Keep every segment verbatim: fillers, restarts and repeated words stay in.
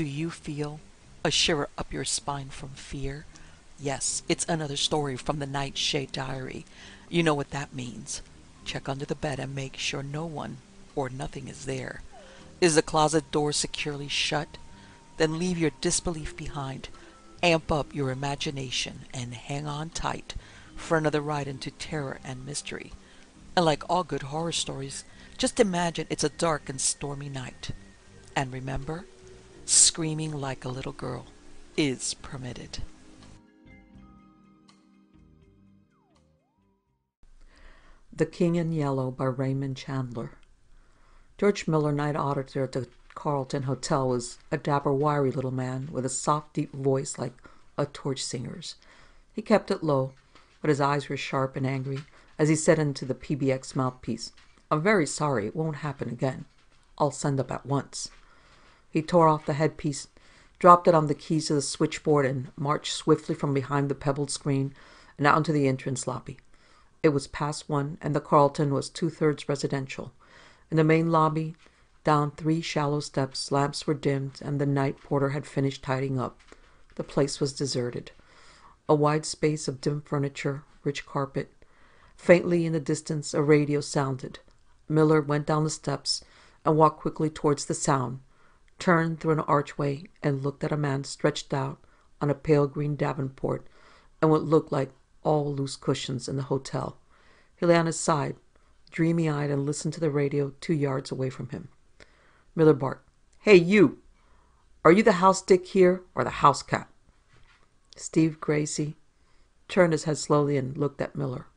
Do you feel a shiver up your spine from fear? Yes, it's another story from the Nightshade Diary. You know what that means. Check under the bed and make sure no one or nothing is there. Is the closet door securely shut? Then leave your disbelief behind. Amp up your imagination and hang on tight for another ride into terror and mystery. And like all good horror stories, just imagine it's a dark and stormy night. And remember, screaming like a little girl is permitted. The King in Yellow by Raymond Chandler. George Millar, night auditor at the Carlton Hotel, was a dapper, wiry little man with a soft, deep voice like a torch singer's. He kept it low, but his eyes were sharp and angry as he said into the P B X mouthpiece, "I'm very sorry, it won't happen again. I'll send up at once." He tore off the headpiece, dropped it on the keys to the switchboard, and marched swiftly from behind the pebbled screen and out into the entrance lobby. It was past one, and the Carlton was two-thirds residential. In the main lobby, down three shallow steps, lamps were dimmed, and the night porter had finished tidying up. The place was deserted. A wide space of dim furniture, rich carpet. Faintly in the distance, a radio sounded. Millar went down the steps and walked quickly towards the sound, turned through an archway and looked at a man stretched out on a pale green Davenport and what looked like all loose cushions in the hotel. He lay on his side, dreamy-eyed, and listened to the radio two yards away from him. Millar barked, "Hey, you! Are you the house dick here or the house cat?" Steve Grayce turned his head slowly and looked at Millar.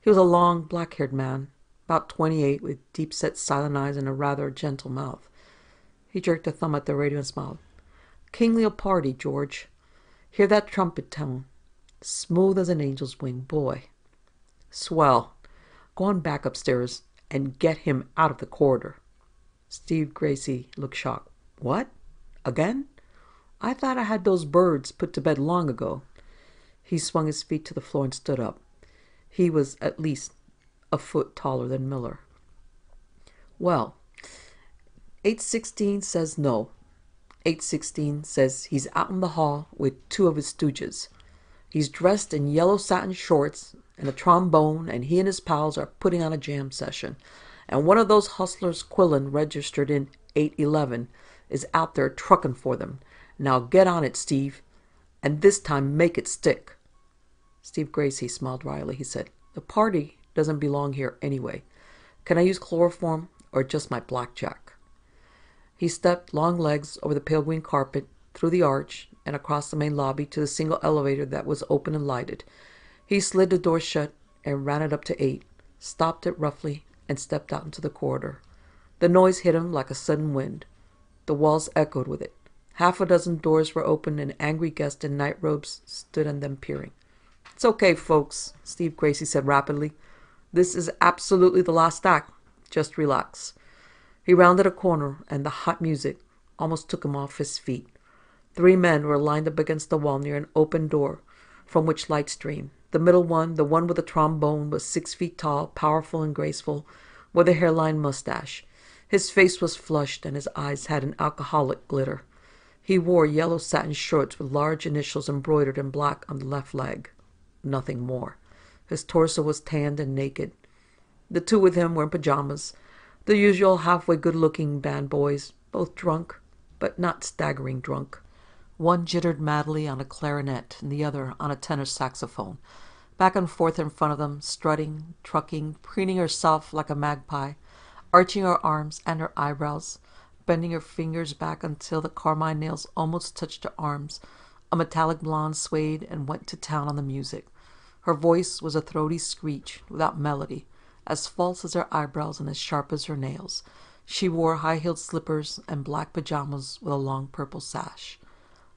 He was a long, black-haired man, about twenty-eight, with deep-set silent eyes and a rather gentle mouth. He jerked a thumb at the radio and smiled. "King Leopardi, George. Hear that trumpet tone? Smooth as an angel's wing, boy. Swell. Go on back upstairs and get him out of the corridor." Steve Grayce looked shocked. "What? Again? I thought I had those birds put to bed long ago." He swung his feet to the floor and stood up. He was at least a foot taller than Millar. "Well, eight sixteen says no. eight sixteen says he's out in the hall with two of his stooges. He's dressed in yellow satin shorts and a trombone, and he and his pals are putting on a jam session. And one of those hustlers, Quillen, registered in eight eleven, is out there trucking for them. Now get on it, Steve, and this time make it stick." Steve Grayce smiled wryly. He said, "The party doesn't belong here anyway. Can I use chloroform or just my blackjack?" He stepped long legs over the pale green carpet, through the arch, and across the main lobby to the single elevator that was open and lighted. He slid the door shut and ran it up to eight, stopped it roughly, and stepped out into the corridor. The noise hit him like a sudden wind. The walls echoed with it. Half a dozen doors were open, and angry guests in night robes stood on them peering. "It's okay, folks," Steve Grayce said rapidly. "This is absolutely the last act. Just relax." He rounded a corner, and the hot music almost took him off his feet. Three men were lined up against the wall near an open door from which light streamed. The middle one, the one with the trombone, was six feet tall, powerful and graceful, with a hairline mustache. His face was flushed, and his eyes had an alcoholic glitter. He wore yellow satin shorts with large initials embroidered in black on the left leg. Nothing more. His torso was tanned and naked. The two with him were in pajamas, the usual halfway good-looking band boys, both drunk, but not staggering drunk. One jittered madly on a clarinet and the other on a tenor saxophone. Back and forth in front of them, strutting, trucking, preening herself like a magpie, arching her arms and her eyebrows, bending her fingers back until the carmine nails almost touched her arms. A metallic blonde swayed and went to town on the music. Her voice was a throaty screech without melody, as false as her eyebrows and as sharp as her nails. She wore high-heeled slippers and black pajamas with a long purple sash.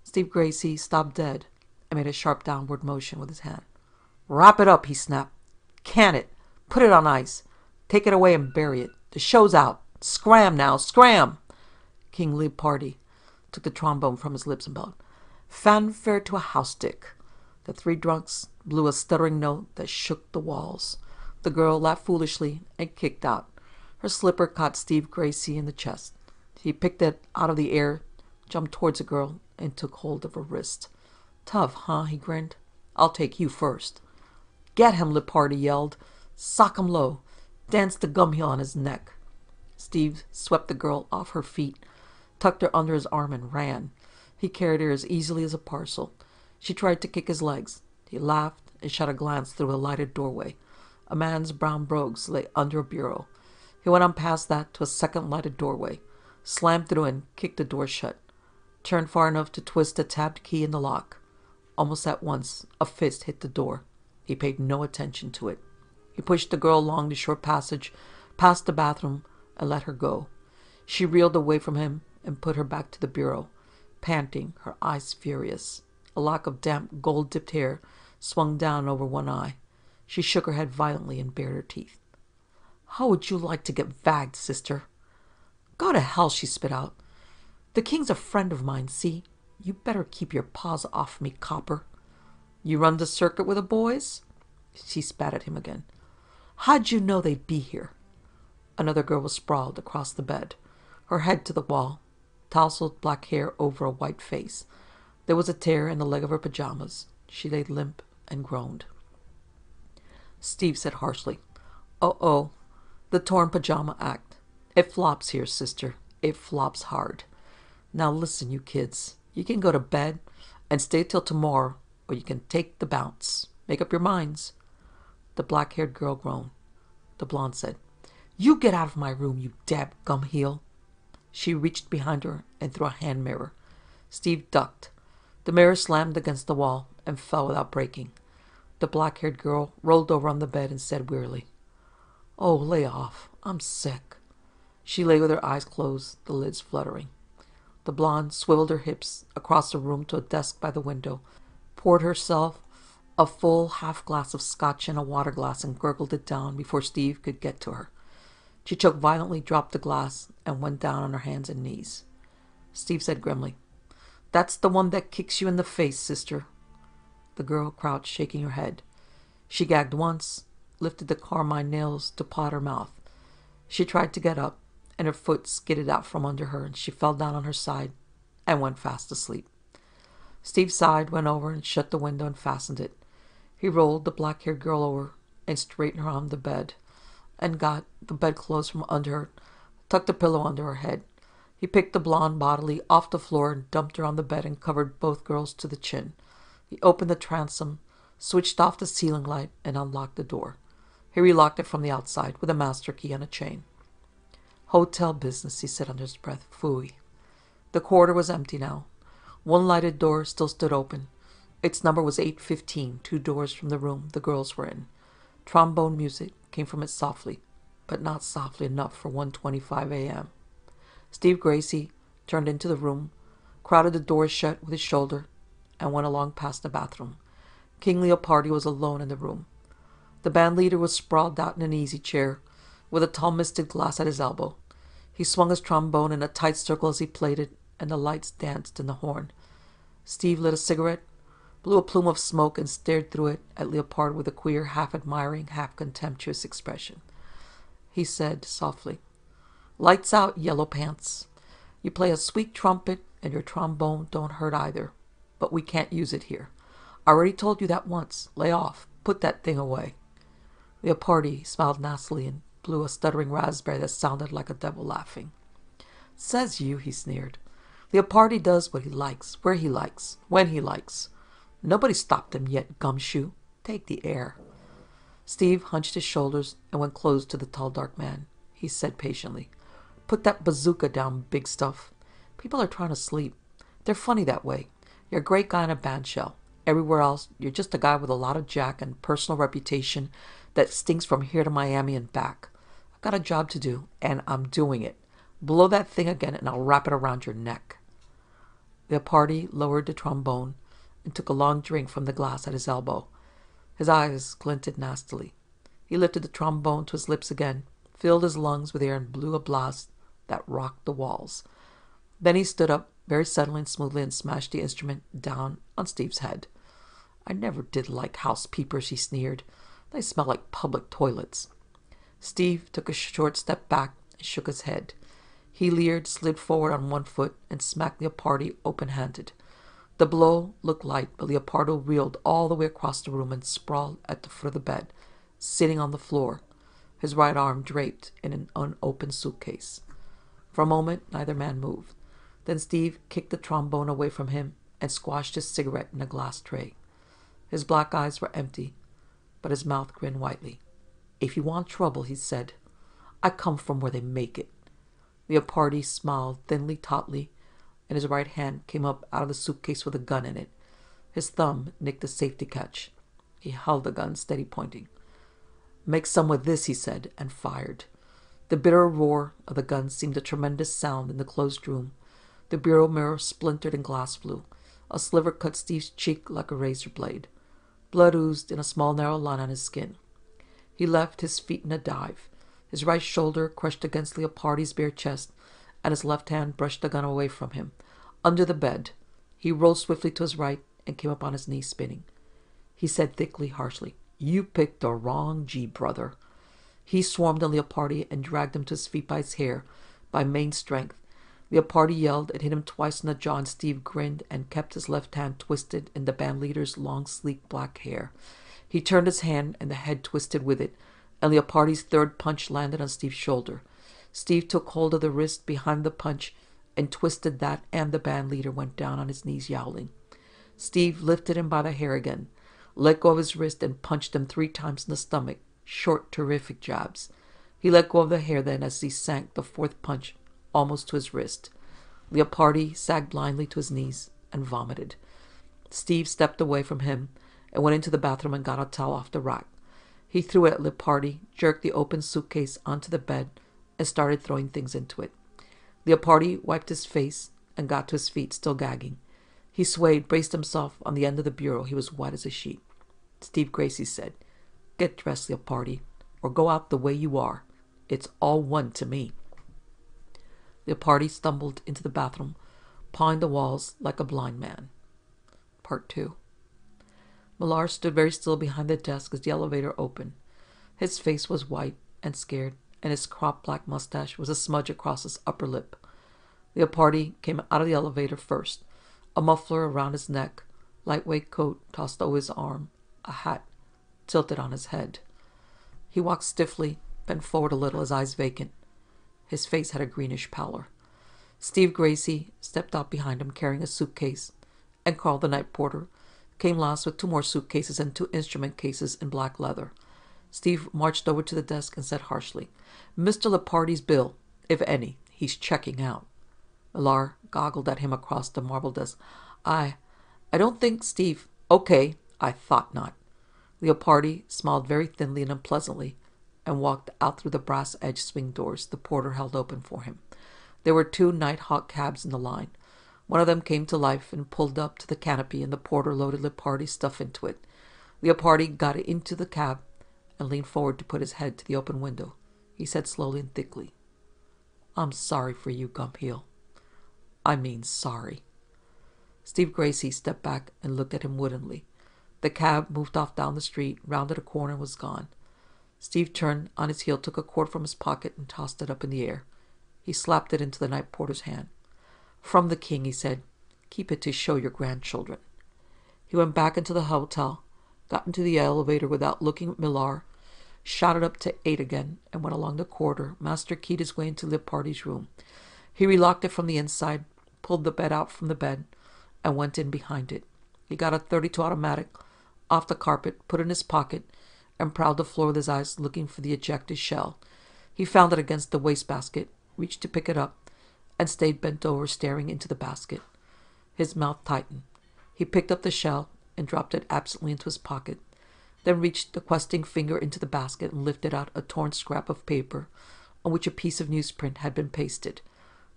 Steve Grayce stopped dead and made a sharp downward motion with his hand. "Wrap it up," he snapped. "Can it. Put it on ice. Take it away and bury it. The show's out. Scram now. Scram." King Leopardi took the trombone from his lips and bellowed, "Fanfare to a house dick." The three drunks blew a stuttering note that shook the walls. The girl laughed foolishly and kicked out. Her slipper caught Steve Grayce in the chest. He picked it out of the air, jumped towards the girl and took hold of her wrist. "Tough, huh?" he grinned. "I'll take you first." "Get him!" Leopardi yelled. "Sock him low. Dance the gum heel on his neck." Steve swept the girl off her feet, tucked her under his arm, and ran. He carried her as easily as a parcel. She tried to kick his legs. He laughed and shot a glance through a lighted doorway. A man's brown brogues lay under a bureau. He went on past that to a second lighted doorway, slammed through and kicked the door shut, turned far enough to twist the tabbed key in the lock. Almost at once, a fist hit the door. He paid no attention to it. He pushed the girl along the short passage, past the bathroom, and let her go. She reeled away from him and put her back to the bureau, panting, her eyes furious. A lock of damp, gold-dipped hair swung down over one eye. She shook her head violently and bared her teeth. "How would you like to get vagged, sister?" "Go to hell," she spit out. "The king's a friend of mine, see? You better keep your paws off me, copper." "You run the circuit with the boys?" She spat at him again. "How'd you know they'd be here?" Another girl was sprawled across the bed, her head to the wall, tousled black hair over a white face. There was a tear in the leg of her pajamas. She lay limp and groaned. Steve said harshly, "Oh-oh, the torn pajama act. It flops here, sister. It flops hard. Now listen, you kids. You can go to bed and stay till tomorrow, or you can take the bounce. Make up your minds." The black-haired girl groaned. The blonde said, "You get out of my room, you dab gum heel." She reached behind her and threw a hand mirror. Steve ducked. The mirror slammed against the wall and fell without breaking. The black-haired girl rolled over on the bed and said wearily, "Oh, lay off. I'm sick." She lay with her eyes closed, the lids fluttering. The blonde swiveled her hips across the room to a desk by the window, poured herself a full half-glass of scotch in a water glass and gurgled it down before Steve could get to her. She choked violently, dropped the glass, and went down on her hands and knees. Steve said grimly, "That's the one that kicks you in the face, sister." The girl crouched, shaking her head. She gagged once, lifted the carmine nails to pot her mouth. She tried to get up, and her foot skidded out from under her, and she fell down on her side and went fast asleep. Steve sighed, went over, and shut the window and fastened it. He rolled the black-haired girl over and straightened her on the bed, and got the bedclothes from under her, tucked a pillow under her head. He picked the blonde bodily off the floor and dumped her on the bed and covered both girls to the chin. He opened the transom, switched off the ceiling light, and unlocked the door. He relocked it from the outside with a master key and a chain. "Hotel business," he said under his breath. "Phooey." The corridor was empty now. One lighted door still stood open. Its number was eight fifteen, two doors from the room the girls were in. Trombone music came from it softly, but not softly enough for one twenty-five a m Steve Grayce turned into the room, crowded the door shut with his shoulder, and went along past the bathroom. King Leopardi was alone in the room. The band leader was sprawled out in an easy chair, with a tall misted glass at his elbow. He swung his trombone in a tight circle as he played it, and the lights danced in the horn. Steve lit a cigarette, blew a plume of smoke, and stared through it at Leopardi with a queer, half-admiring, half-contemptuous expression. He said softly, "Lights out, yellow pants. You play a sweet trumpet, and your trombone don't hurt either, but we can't use it here. I already told you that once. Lay off. Put that thing away." Leopardi smiled nastily and blew a stuttering raspberry that sounded like a devil laughing. "Says you," he sneered. "Leopardi does what he likes, where he likes, when he likes. Nobody stopped him yet, gumshoe. Take the air." Steve hunched his shoulders and went close to the tall, dark man. He said patiently, "Put that bazooka down, big stuff. People are trying to sleep. They're funny that way. You're a great guy in a band shell. Everywhere else, you're just a guy with a lot of jack and personal reputation that stinks from here to Miami and back. I've got a job to do, and I'm doing it. Blow that thing again, and I'll wrap it around your neck." Leopardi lowered the trombone and took a long drink from the glass at his elbow. His eyes glinted nastily. He lifted the trombone to his lips again, filled his lungs with air, and blew a blast that rocked the walls. Then he stood up very suddenly and smoothly and smashed the instrument down on Steve's head. "I never did like housepeepers," he sneered. "They smell like public toilets." Steve took a short step back and shook his head. He leered, slid forward on one foot, and smacked Leopardi open-handed. The blow looked light, but Leopardo reeled all the way across the room and sprawled at the foot of the bed, sitting on the floor, his right arm draped in an unopened suitcase. For a moment, neither man moved. Then Steve kicked the trombone away from him and squashed his cigarette in a glass tray. His black eyes were empty, but his mouth grinned widely. "If you want trouble," he said, "I come from where they make it." Leopardi smiled thinly, tautly, and his right hand came up out of the suitcase with a gun in it. His thumb nicked the safety catch. He held the gun, steady pointing. "Make some with this," he said, and fired. The bitter roar of the gun seemed a tremendous sound in the closed room. The bureau mirror splintered and glass flew. A sliver cut Steve's cheek like a razor blade. Blood oozed in a small narrow line on his skin. He left his feet in a dive. His right shoulder crushed against Leopardi's bare chest, and his left hand brushed the gun away from him. Under the bed, he rolled swiftly to his right and came up on his knees spinning. He said thickly, harshly, "You picked the wrong G, brother." He swarmed on Leopardi and dragged him to his feet by his hair, by main strength. Leopardi yelled and hit him twice in the jaw, and Steve grinned and kept his left hand twisted in the bandleader's long, sleek black hair. He turned his hand, and the head twisted with it, and Leopardi's third punch landed on Steve's shoulder. Steve took hold of the wrist behind the punch and twisted that, and the band leader went down on his knees yowling. Steve lifted him by the hair again, let go of his wrist, and punched him three times in the stomach, short, terrific jabs. He let go of the hair then as he sank the fourth punch almost to his wrist. Leopardi sagged blindly to his knees and vomited. Steve stepped away from him and went into the bathroom and got a towel off the rack. He threw it at Leopardi, jerked the open suitcase onto the bed, and started throwing things into it. Leopardi wiped his face and got to his feet, still gagging. He swayed, braced himself on the end of the bureau. He was white as a sheet. Steve Grayce said, "Get dressed, Leopardi, or go out the way you are. It's all one to me." Leopardi stumbled into the bathroom, pawing the walls like a blind man. Part two. Millar stood very still behind the desk as the elevator opened. His face was white and scared, and his cropped black mustache was a smudge across his upper lip. Leopardi came out of the elevator first, a muffler around his neck, lightweight coat tossed over his arm, a hat tilted on his head. He walked stiffly, bent forward a little, his eyes vacant. His face had a greenish pallor. Steve Grayce stepped out behind him, carrying a suitcase, and Carl, the night porter, came last with two more suitcases and two instrument cases in black leather. Steve marched over to the desk and said harshly, "Mister Leopardi's bill, if any. He's checking out." Millar goggled at him across the marble desk. I, I don't think Steve... Okay, I thought not." Leopardi smiled very thinly and unpleasantly and walked out through the brass-edged swing doors the porter held open for him. There were two Nighthawk cabs in the line. One of them came to life and pulled up to the canopy, and the porter loaded Leopardi's stuff into it. Leopardi got into the cab and leaned forward to put his head to the open window. He said slowly and thickly, "I'm sorry for you, Gumphill. I mean sorry." Steve Grayce stepped back and looked at him woodenly. The cab moved off down the street, rounded a corner, and was gone. Steve turned on his heel, took a quarter from his pocket, and tossed it up in the air. He slapped it into the night porter's hand. "From the king," he said. "Keep it to show your grandchildren." He went back into the hotel, got into the elevator without looking at Millar, shot it up to eight again, and went along the corridor, master-keyed his way into Leopardi's room. He relocked it from the inside, pulled the bed out from the bed, and went in behind it. He got a thirty-two automatic off the carpet, put it in his pocket, and prowled the floor with his eyes, looking for the ejected shell. He found it against the wastebasket, reached to pick it up, and stayed bent over, staring into the basket. His mouth tightened. He picked up the shell and dropped it absently into his pocket, then reached a questing finger into the basket and lifted out a torn scrap of paper on which a piece of newsprint had been pasted.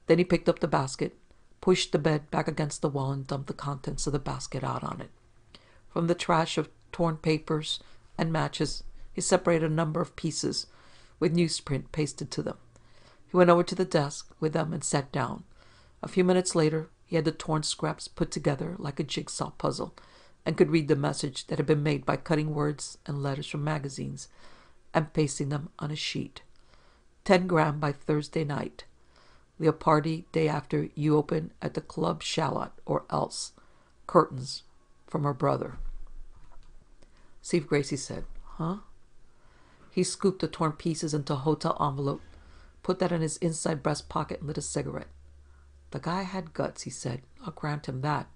Then he picked up the basket, pushed the bed back against the wall, and dumped the contents of the basket out on it. From the trash of torn papers and matches, he separated a number of pieces with newsprint pasted to them. He went over to the desk with them and sat down. A few minutes later, he had the torn scraps put together like a jigsaw puzzle and could read the message that had been made by cutting words and letters from magazines and pasting them on a sheet. ten gram by Thursday night. Leopardi, day after you open at the Club Shalotte, or else. Curtains from her brother. Steve Grayce said, huh? He scooped the torn pieces into a hotel envelope, put that in his inside breast pocket, and lit a cigarette. The guy had guts, he said. I'll grant him that.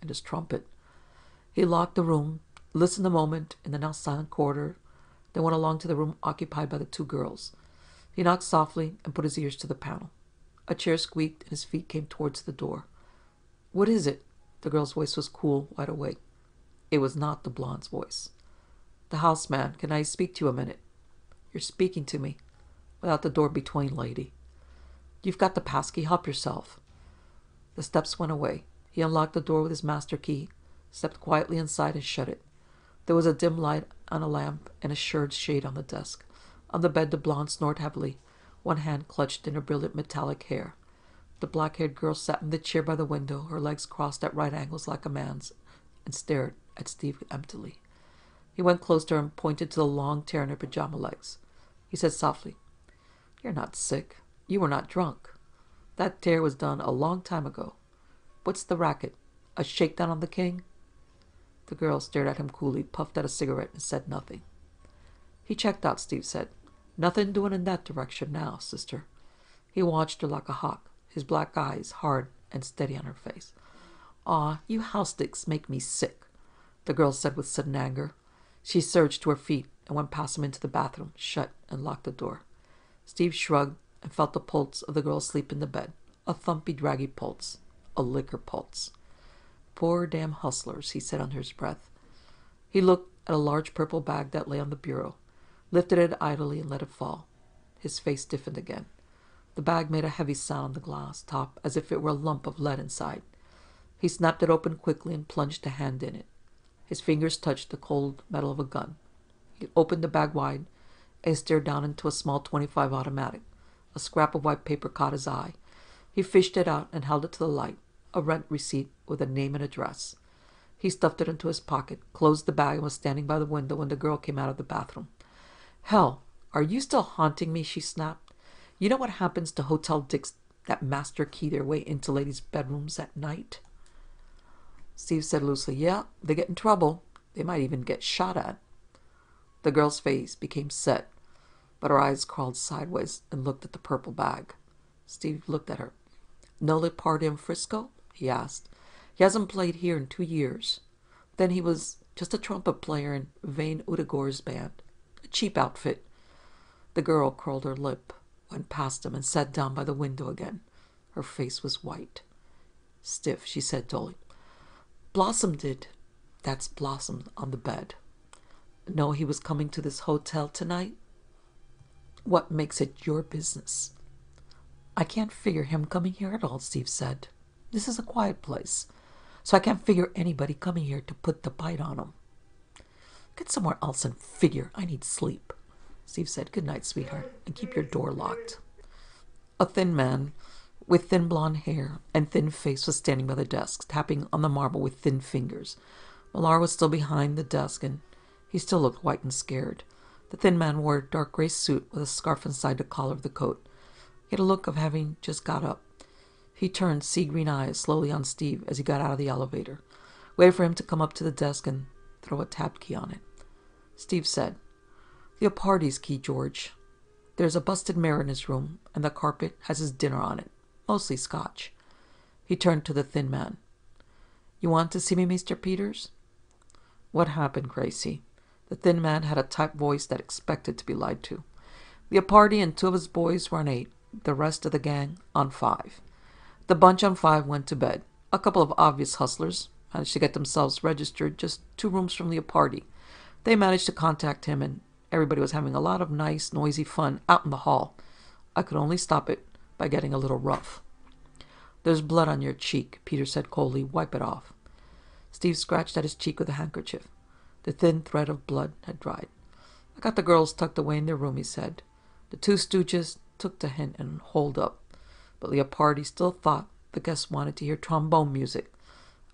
And his trumpet. He locked the room, listened a moment in the now silent corridor, then went along to the room occupied by the two girls. He knocked softly and put his ears to the panel. A chair squeaked, and his feet came towards the door. What is it? The girl's voice was cool, wide awake. It was not the blonde's voice. The houseman, can I speak to you a minute? You're speaking to me. Without the door between, lady. You've got the passkey. Help yourself. The steps went away. He unlocked the door with his master key, stepped quietly inside, and shut it. There was a dim light on a lamp and a shirred shade on the desk. On the bed, the blonde snored heavily, one hand clutched in her brilliant metallic hair. The black-haired girl sat in the chair by the window, her legs crossed at right angles like a man's, and stared at Steve emptily. He went close to her and pointed to the long tear in her pajama legs. He said softly, You're not sick. You were not drunk. That tear was done a long time ago. What's the racket? A shakedown on the King? The girl stared at him coolly, puffed at a cigarette, and said nothing. He checked out, Steve said. Nothing doing in that direction now, sister. He watched her like a hawk, his black eyes hard and steady on her face. Aw, you housesticks make me sick, the girl said with sudden anger. She surged to her feet and went past him into the bathroom, shut and locked the door. Steve shrugged and felt the pulse of the girl asleep in the bed, a thumpy, draggy pulse, a liquor pulse. Poor damn hustlers, he said under his breath. He looked at a large purple bag that lay on the bureau, lifted it idly and let it fall. His face stiffened again. The bag made a heavy sound on the glass top, as if it were a lump of lead inside. He snapped it open quickly and plunged a hand in it. His fingers touched the cold metal of a gun. He opened the bag wide and stared down into a small twenty-five automatic. A scrap of white paper caught his eye. He fished it out and held it to the light, a rent receipt with a name and address. He stuffed it into his pocket, closed the bag, and was standing by the window when the girl came out of the bathroom. Hell, are you still haunting me? She snapped. You know what happens to hotel dicks that master key their way into ladies' bedrooms at night? Steve said loosely, yeah, they get in trouble. They might even get shot at. The girl's face became set, but her eyes crawled sideways and looked at the purple bag. Steve looked at her. No Leopardi in Frisco? He asked. He hasn't played here in two years. Then he was just a trumpet player in Vane Udegor's band. A cheap outfit. The girl curled her lip, went past him, and sat down by the window again. Her face was white. Stiff, she said dully. Blossom did. That's Blossom on the bed. No, he was coming to this hotel tonight. What makes it your business? I can't figure him coming here at all, Steve said. This is a quiet place, so I can't figure anybody coming here to put the bite on him. Get somewhere else and figure. I need sleep. Steve said, good night, sweetheart, and keep your door locked. A thin man with thin blonde hair and thin face was standing by the desk, tapping on the marble with thin fingers. Millar was still behind the desk, and he still looked white and scared. The thin man wore a dark gray suit with a scarf inside the collar of the coat. He had a look of having just got up. He turned sea-green eyes slowly on Steve as he got out of the elevator, waited for him to come up to the desk and throw a tap key on it. Steve said, Leopardi's key, George. There's a busted mirror in his room, and the carpet has his dinner on it, mostly scotch. He turned to the thin man. You want to see me, Mister Peters? What happened, Gracie? The thin man had a type voice that expected to be lied to. Leopardi and two of his boys were on eight, the rest of the gang on five. The bunch on five went to bed. A couple of obvious hustlers managed to get themselves registered just two rooms from Leopardi. They managed to contact him, and everybody was having a lot of nice, noisy fun out in the hall. I could only stop it by getting a little rough. There's blood on your cheek, Peter said coldly. Wipe it off. Steve scratched at his cheek with a handkerchief. The thin thread of blood had dried. I got the girls tucked away in their room, he said. The two stooges took the hint and holed up, but Leopardi still thought the guests wanted to hear trombone music.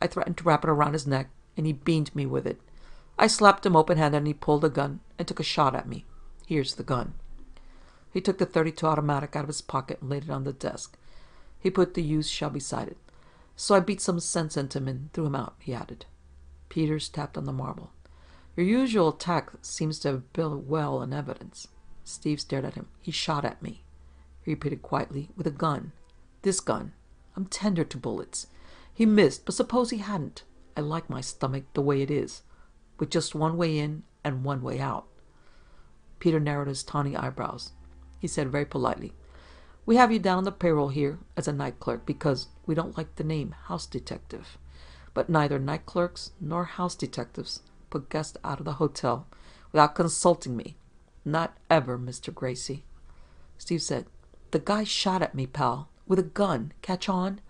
I threatened to wrap it around his neck, and he beamed me with it. I slapped him open-handed, and he pulled a gun and took a shot at me. Here's the gun. He took the thirty-two automatic out of his pocket and laid it on the desk. He put the use shall be cited. So I beat some sense into him and threw him out, he added. Peters tapped on the marble. Your usual tact seems to have been well in evidence. Steve stared at him. He shot at me, he repeated quietly, with a gun. This gun. I'm tender to bullets. He missed, but suppose he hadn't. I like my stomach the way it is, with just one way in and one way out. Peter narrowed his tawny eyebrows. He said very politely, We have you down on the payroll here as a night clerk because we don't like the name house detective. But neither night clerks nor house detectives put guests out of the hotel without consulting me. Not ever, Mister Grayce. Steve said, The guy shot at me, pal, with a gun. Catch on?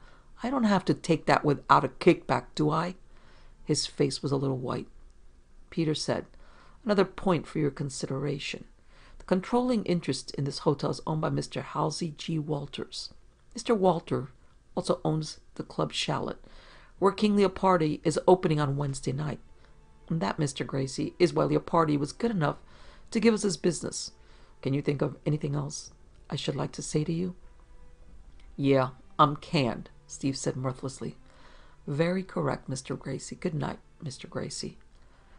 I don't have to take that without a kickback, do I? His face was a little white. Peter said, Another point for your consideration. The controlling interest in this hotel is owned by Mister Halsey G. Walters. Mister Walter also owns the Club Shalotte, where King Leopardi is opening on Wednesday night. And that, Mister Grayce, is why Leopardi was good enough to give us his business. Can you think of anything else I should like to say to you? Yeah, I'm canned, Steve said mirthlessly. Very correct, Mister Grayce. Good night, Mister Grayce.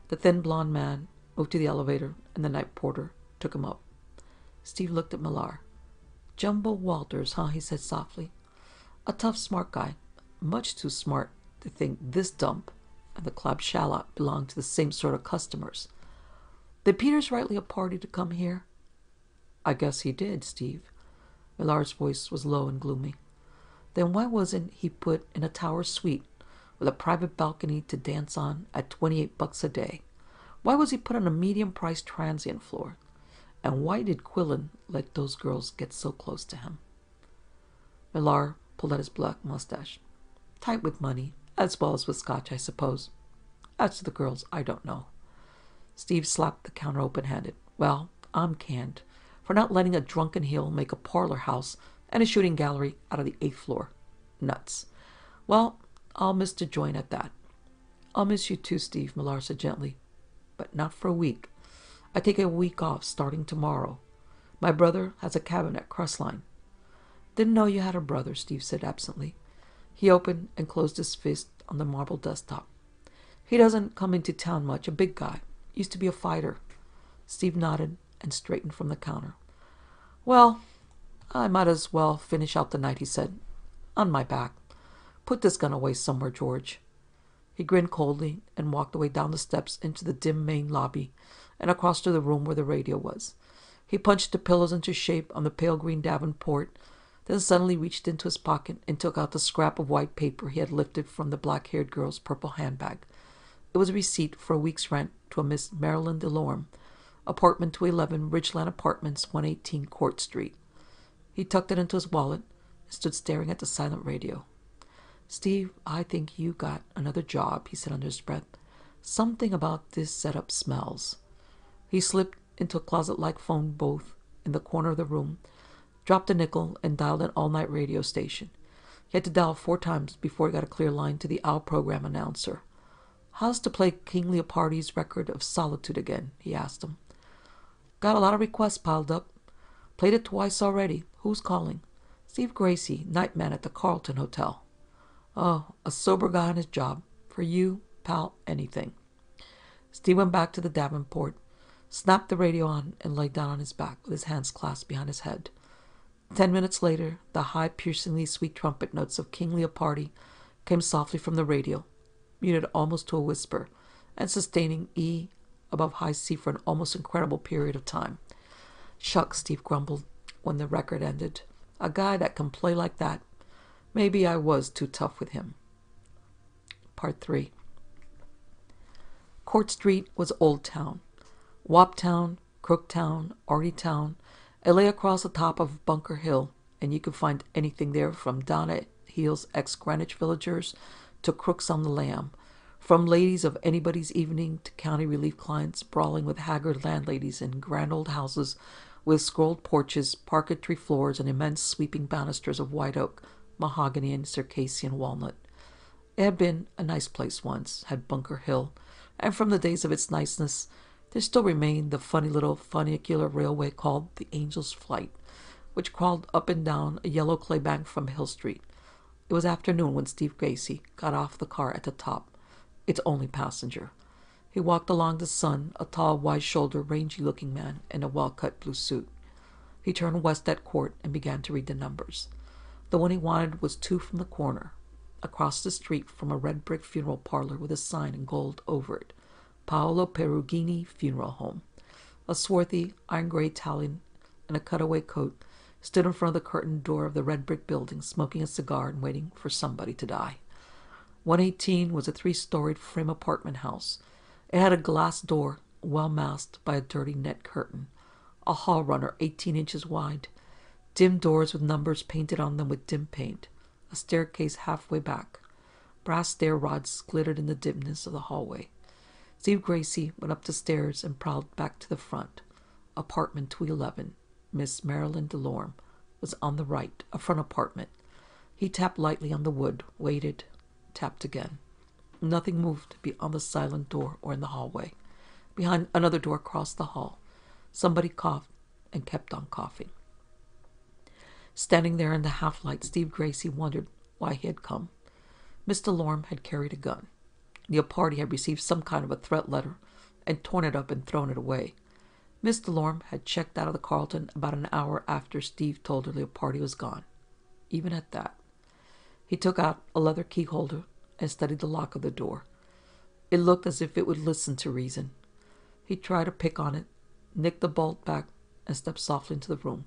The thin blond man moved to the elevator, and the night porter took him up. Steve looked at Millar. Jumbo Walters, huh? He said softly. A tough, smart guy. Much too smart to think this dump and the Club Shalotte belonged to the same sort of customers. Did Peters rightly a party to come here? I guess he did, Steve. Millar's voice was low and gloomy. Then why wasn't he put in a tower suite with a private balcony to dance on at twenty-eight bucks a day? Why was he put on a medium-priced transient floor? And why did Quillen let those girls get so close to him? Millar pulled out his black mustache. Tight with money, as well as with scotch, I suppose. As to the girls, I don't know. Steve slapped the counter open-handed. Well, I'm canned for not letting a drunken heel make a parlor house and a shooting gallery out of the eighth floor. Nuts. Well, I'll miss to join at that. I'll miss you too, Steve, Millar said gently. But not for a week. I take a week off starting tomorrow. My brother has a cabin at Crestline. Didn't know you had a brother, Steve said absently. He opened and closed his fist on the marble desktop. He doesn't come into town much, a big guy. Used to be a fighter. Steve nodded and straightened from the counter. Well, I might as well finish out the night, he said. On my back. Put this gun away somewhere, George. He grinned coldly and walked away down the steps into the dim main lobby and across to the room where the radio was. He punched the pillows into shape on the pale green Davenport, then suddenly reached into his pocket and took out the scrap of white paper he had lifted from the black-haired girl's purple handbag. It was a receipt for a week's rent to a Miss Marilyn DeLorme, apartment two eleven, Ridgeland Apartments, one eighteen Court Street. He tucked it into his wallet and stood staring at the silent radio. Steve, I think you got another job, he said under his breath. Something about this setup smells. He slipped into a closet-like phone booth in the corner of the room, dropped a nickel, and dialed an all-night radio station. He had to dial four times before he got a clear line to the O W L program announcer. How's to play King Leopardi's record of solitude again, he asked him. Got a lot of requests piled up. Played it twice already. Who's calling? Steve Grayce, nightman at the Carlton Hotel. Oh, a sober guy on his job. For you, pal, anything. Steve went back to the Davenport, snapped the radio on, and lay down on his back with his hands clasped behind his head. Ten minutes later, the high, piercingly sweet trumpet notes of King Leopardi came softly from the radio, muted almost to a whisper, and sustaining E above high C for an almost incredible period of time. Shucks, Steve grumbled when the record ended. A guy that can play like that. Maybe I was too tough with him. Part three. Court Street was Old Town. Whop Town, Crook Town, Arty Town. It lay across the top of Bunker Hill, and you could find anything there from Donna Heal's ex-Greenwich villagers to crooks on the lam, from ladies of anybody's evening to county relief clients brawling with haggard landladies in grand old houses with scrolled porches, parquetry floors, and immense sweeping banisters of white oak, mahogany, and Circassian walnut. It had been a nice place once, had Bunker Hill, and from the days of its niceness, there still remained the funny little funicular railway called the Angel's Flight, which crawled up and down a yellow clay bank from Hill Street. It was afternoon when Steve Grayce got off the car at the top, its only passenger. He walked along the sun, a tall, wide-shouldered, rangy-looking man in a well-cut blue suit. He turned west at Court and began to read the numbers. The one he wanted was two from the corner, across the street from a red-brick funeral parlor with a sign in gold over it, Paolo Perugini Funeral Home. A swarthy, iron-gray Italian in a cutaway coat stood in front of the curtained door of the red-brick building, smoking a cigar and waiting for somebody to die. one eighteen was a three-storied frame apartment house. It had a glass door, well masked by a dirty net curtain, a hall runner eighteen inches wide, dim doors with numbers painted on them with dim paint, a staircase halfway back. Brass stair rods glittered in the dimness of the hallway. Steve Grayce went up the stairs and prowled back to the front. Apartment two eleven, Miss Marilyn DeLorme, was on the right, a front apartment. He tapped lightly on the wood, waited, tapped again. Nothing moved beyond the silent door or in the hallway. Behind another door across the hall, somebody coughed and kept on coughing. Standing there in the half-light, Steve Grayce wondered why he had come. Miss DeLorme had carried a gun. Leopardi had received some kind of a threat letter and torn it up and thrown it away. Miss DeLorme had checked out of the Carlton about an hour after Steve told her Leopardi was gone. Even at that, he took out a leather keyholder and studied the lock of the door. It looked as if it would listen to reason. He tried to pick on it, nicked the bolt back, and stepped softly into the room.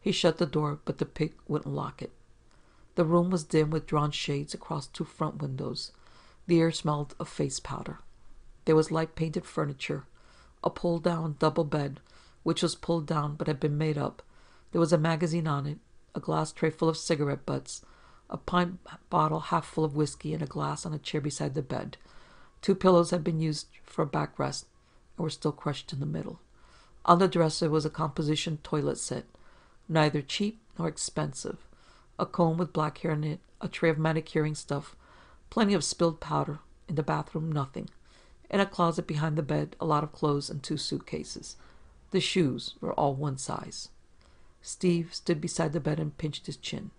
He shut the door, but the pick wouldn't lock it. The room was dim with drawn shades across two front windows. The air smelled of face powder. There was light-painted furniture, a pulled-down double bed, which was pulled down but had been made up. There was a magazine on it, a glass tray full of cigarette butts, a pint bottle half full of whiskey, and a glass on a chair beside the bed. Two pillows had been used for a backrest and were still crushed in the middle. On the dresser was a composition toilet set, neither cheap nor expensive, a comb with black hair in it, a tray of manicuring stuff, plenty of spilled powder, in the bathroom nothing. In a closet behind the bed, a lot of clothes and two suitcases. The shoes were all one size. Steve stood beside the bed and pinched his chin.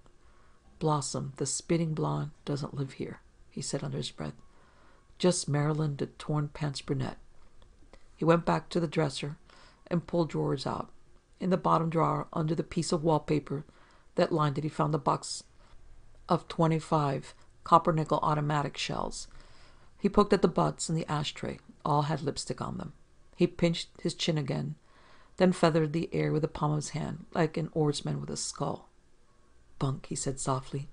"Blossom, the spitting blonde, doesn't live here," he said under his breath. "Just Marilyn, the torn-pants brunette." He went back to the dresser and pulled drawers out. In the bottom drawer, under the piece of wallpaper that lined it, he found a box of twenty-five copper-nickel automatic shells. He poked at the butts in the ashtray. All had lipstick on them. He pinched his chin again, then feathered the air with the palm of his hand, like an oarsman with a scull. "Bunk," he said softly.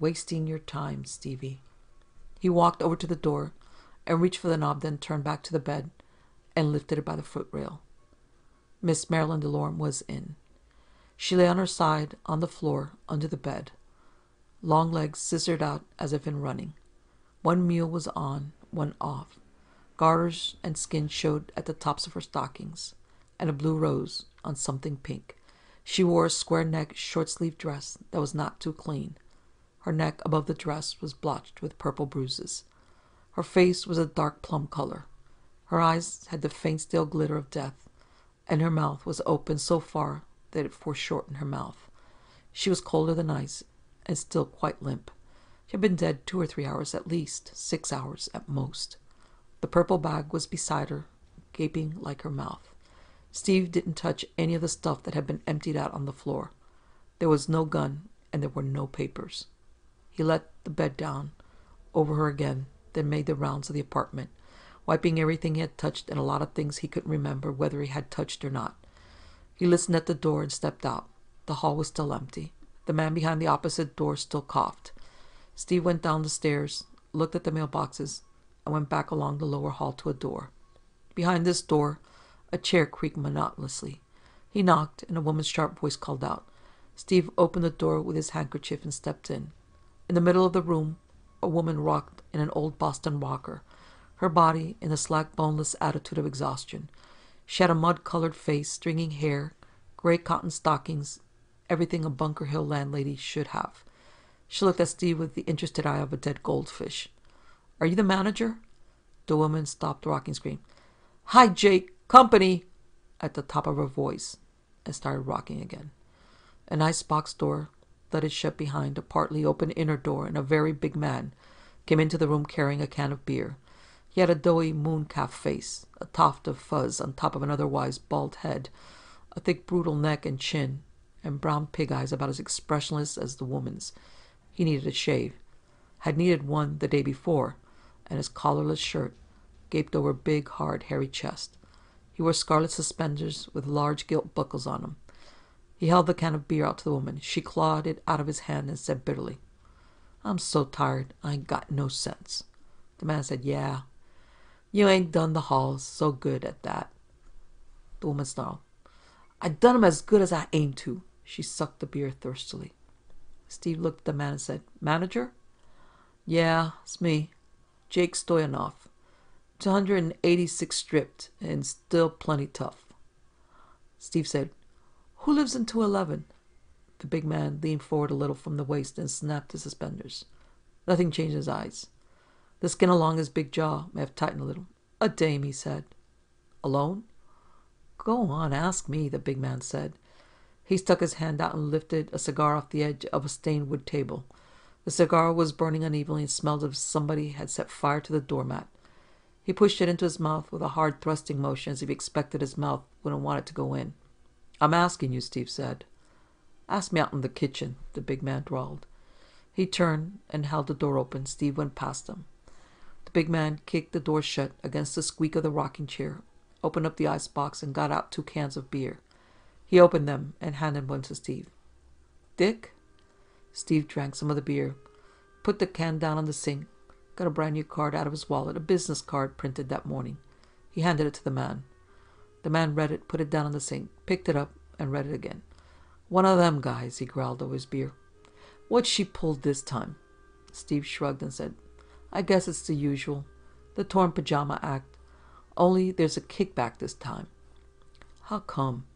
"Wasting your time, Stevie." He walked over to the door and reached for the knob, then turned back to the bed and lifted it by the footrail. Miss Marilyn DeLorme was in. She lay on her side on the floor under the bed. Long legs scissored out as if in running. One mule was on, one off. Garters and skin showed at the tops of her stockings, and a blue rose on something pink. She wore a square-necked, short-sleeved dress that was not too clean. Her neck above the dress was blotched with purple bruises. Her face was a dark plum color. Her eyes had the faint steel glitter of death, and her mouth was open so far that it foreshortened her mouth. She was colder than ice, and still quite limp. She had been dead two or three hours at least, six hours at most. The purple bag was beside her, gaping like her mouth. Steve didn't touch any of the stuff that had been emptied out on the floor. There was no gun, and there were no papers. He let the bed down over her again, then made the rounds of the apartment, wiping everything he had touched and a lot of things he couldn't remember whether he had touched or not. He listened at the door and stepped out. The hall was still empty. The man behind the opposite door still coughed. Steve went down the stairs, looked at the mailboxes, and went back along the lower hall to a door. Behind this door, a chair creaked monotonously. He knocked, and a woman's sharp voice called out. Steve opened the door with his handkerchief and stepped in. In the middle of the room, a woman rocked in an old Boston rocker, her body in the slack, boneless attitude of exhaustion. She had a mud-colored face, stringy hair, gray cotton stockings, everything a Bunker Hill landlady should have. She looked at Steve with the interested eye of a dead goldfish. "Are you the manager?" The woman stopped rocking, screamed, "Hi, Jake! Company!" at the top of her voice, and started rocking again. an icebox door that is shut behind, a partly open inner door, and a very big man came into the room carrying a can of beer. He had a doughy mooncalf face, a tuft of fuzz on top of an otherwise bald head, a thick brutal neck and chin, and brown pig eyes about as expressionless as the woman's. He needed a shave, had needed one the day before, and his collarless shirt gaped over big, hard, hairy chest. He wore scarlet suspenders with large gilt buckles on them. He held the can of beer out to the woman. She clawed it out of his hand and said bitterly, "I'm so tired. I ain't got no sense." The man said, "Yeah, you ain't done the halls so good at that." The woman snarled, "I done 'em as good as I aim to." She sucked the beer thirstily. Steve looked at the man and said, "Manager?" "Yeah, it's me, Jake Stoyanov. two hundred eighty-six stripped and still plenty tough." Steve said, "Who lives in two eleven? The big man leaned forward a little from the waist and snapped his suspenders. Nothing changed in his eyes. The skin along his big jaw may have tightened a little. "A dame," he said. "Alone?" "Go on, ask me," the big man said. He stuck his hand out and lifted a cigar off the edge of a stained wood table. The cigar was burning unevenly and smelled as if somebody had set fire to the doormat. He pushed it into his mouth with a hard thrusting motion as if he expected his mouth wouldn't want it to go in. "I'm asking you," Steve said. "Ask me out in the kitchen," the big man drawled. He turned and held the door open. Steve went past him. The big man kicked the door shut against the squeak of the rocking chair, opened up the icebox, and got out two cans of beer. He opened them and handed one to Steve. "Dick?" Steve drank some of the beer, put the can down on the sink, got a brand new card out of his wallet, a business card printed that morning. He handed it to the man. The man read it, put it down on the sink, picked it up, and read it again. "One of them guys," he growled over his beer. "What's she pulled this time?" Steve shrugged and said, "I guess it's the usual, the torn pajama act, only there's a kickback this time." "How come?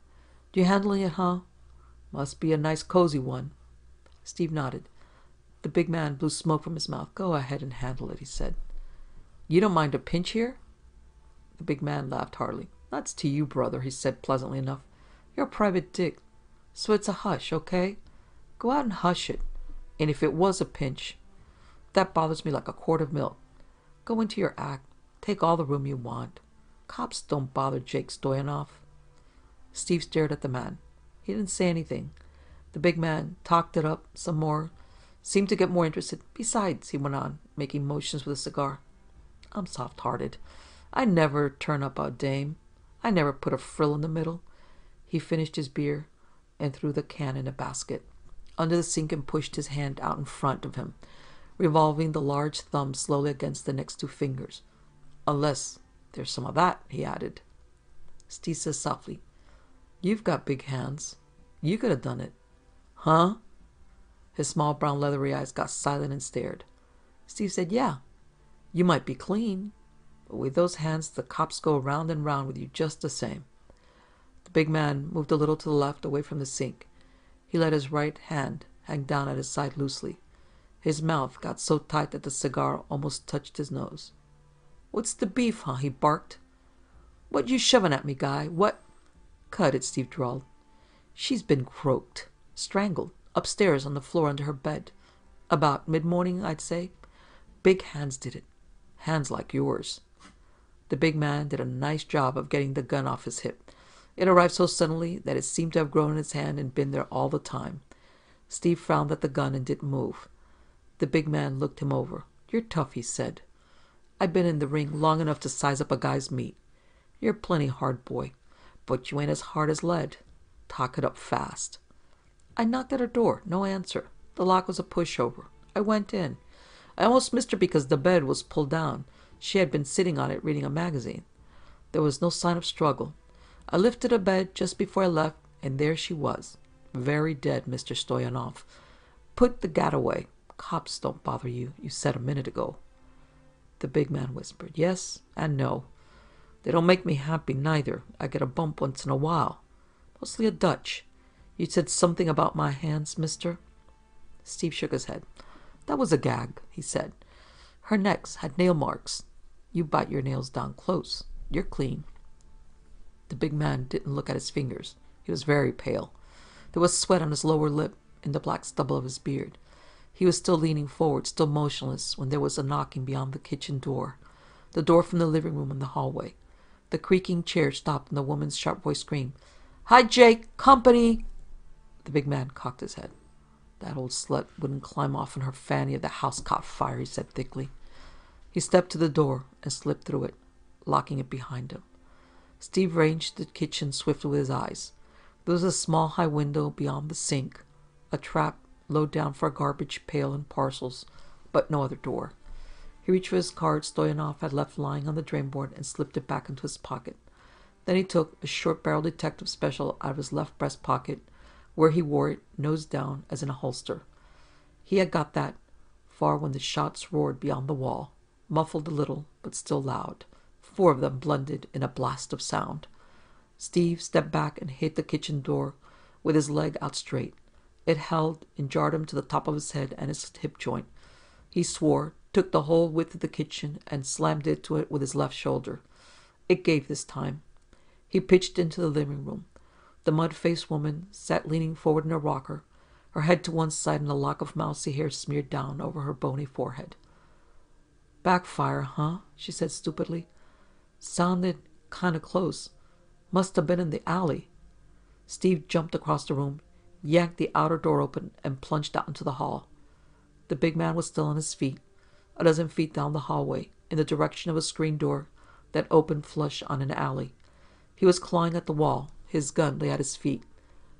You handling it, huh? Must be a nice cozy one." Steve nodded. The big man blew smoke from his mouth. "Go ahead and handle it," he said. "You don't mind a pinch here?" The big man laughed heartily. "That's to you, brother," he said pleasantly enough. "You're a private dick, so it's a hush, okay? Go out and hush it. And if it was a pinch, that bothers me like a quart of milk. Go into your act. Take all the room you want. Cops don't bother Jake Stoyanov." Steve stared at the man. He didn't say anything. The big man talked it up some more, seemed to get more interested. "Besides," he went on, making motions with a cigar, "I'm soft-hearted. I never turn up a dame. I never put a frill in the middle." He finished his beer and threw the can in a basket under the sink and pushed his hand out in front of him, revolving the large thumb slowly against the next two fingers. "Unless there's some of that," he added. Steve said softly, "You've got big hands. You could have done it." "Huh?" His small brown leathery eyes got silent and stared. Steve said, "Yeah, you might be clean, but with those hands the cops go round and round with you just the same." The big man moved a little to the left, away from the sink. He let his right hand hang down at his side loosely. His mouth got so tight that the cigar almost touched his nose. "What's the beef, huh?" he barked. "What you shoving at me, guy? What?" "Cut it," Steve drawled. "She's been croaked, strangled, upstairs on the floor under her bed. About mid-morning, I'd say. Big hands did it. Hands like yours." The big man did a nice job of getting the gun off his hip. It arrived so suddenly that it seemed to have grown in his hand and been there all the time. Steve frowned at the gun and didn't move. The big man looked him over. "You're tough," he said. "I've been in the ring long enough to size up a guy's meat. You're plenty hard, boy, but you ain't as hard as lead. Talk it up fast." "I knocked at her door. No answer. The lock was a pushover. I went in. I almost missed her because the bed was pulled down. She had been sitting on it reading a magazine. There was no sign of struggle. I lifted a bed just before I left, and there she was. Very dead, Mister Stoyanov. Put the gat away. Cops don't bother you, you said a minute ago." The big man whispered, "Yes and no. They don't make me happy, neither. I get a bump once in a while. Mostly a Dutch. You said something about my hands, mister?" Steve shook his head. "That was a gag," he said. "Her necks had nail marks. You bite your nails down close. You're clean." The big man didn't look at his fingers. He was very pale. There was sweat on his lower lip and the black stubble of his beard. He was still leaning forward, still motionless, when there was a knocking beyond the kitchen door, the door from the living room and the hallway. The creaking chair stopped, and the woman's sharp voice screamed, "Hi, Jake! Company!" The big man cocked his head. "That old slut wouldn't climb off on her fanny if the house caught fire," he said thickly. He stepped to the door and slipped through it, locking it behind him. Steve ranged the kitchen swiftly with his eyes. There was a small high window beyond the sink, a trap low down for a garbage pail and parcels, but no other door. He reached for his card Stoyanov had left lying on the drainboard and slipped it back into his pocket. Then he took a short-barreled detective special out of his left breast pocket, where he wore it, nose down, as in a holster. He had got that far when the shots roared beyond the wall, muffled a little, but still loud. Four of them blended in a blast of sound. Steve stepped back and hit the kitchen door with his leg out straight. It held and jarred him to the top of his head and his hip joint. He swore, took the whole width of the kitchen, and slammed into it with his left shoulder. It gave this time. He pitched into the living room. The mud-faced woman sat leaning forward in a rocker, her head to one side and a lock of mousy hair smeared down over her bony forehead. "Backfire, huh?" she said stupidly. "Sounded kind of close. Must have been in the alley." Steve jumped across the room, yanked the outer door open, and plunged out into the hall. The big man was still on his feet, a dozen feet down the hallway, in the direction of a screen door that opened flush on an alley. He was clawing at the wall. His gun lay at his feet.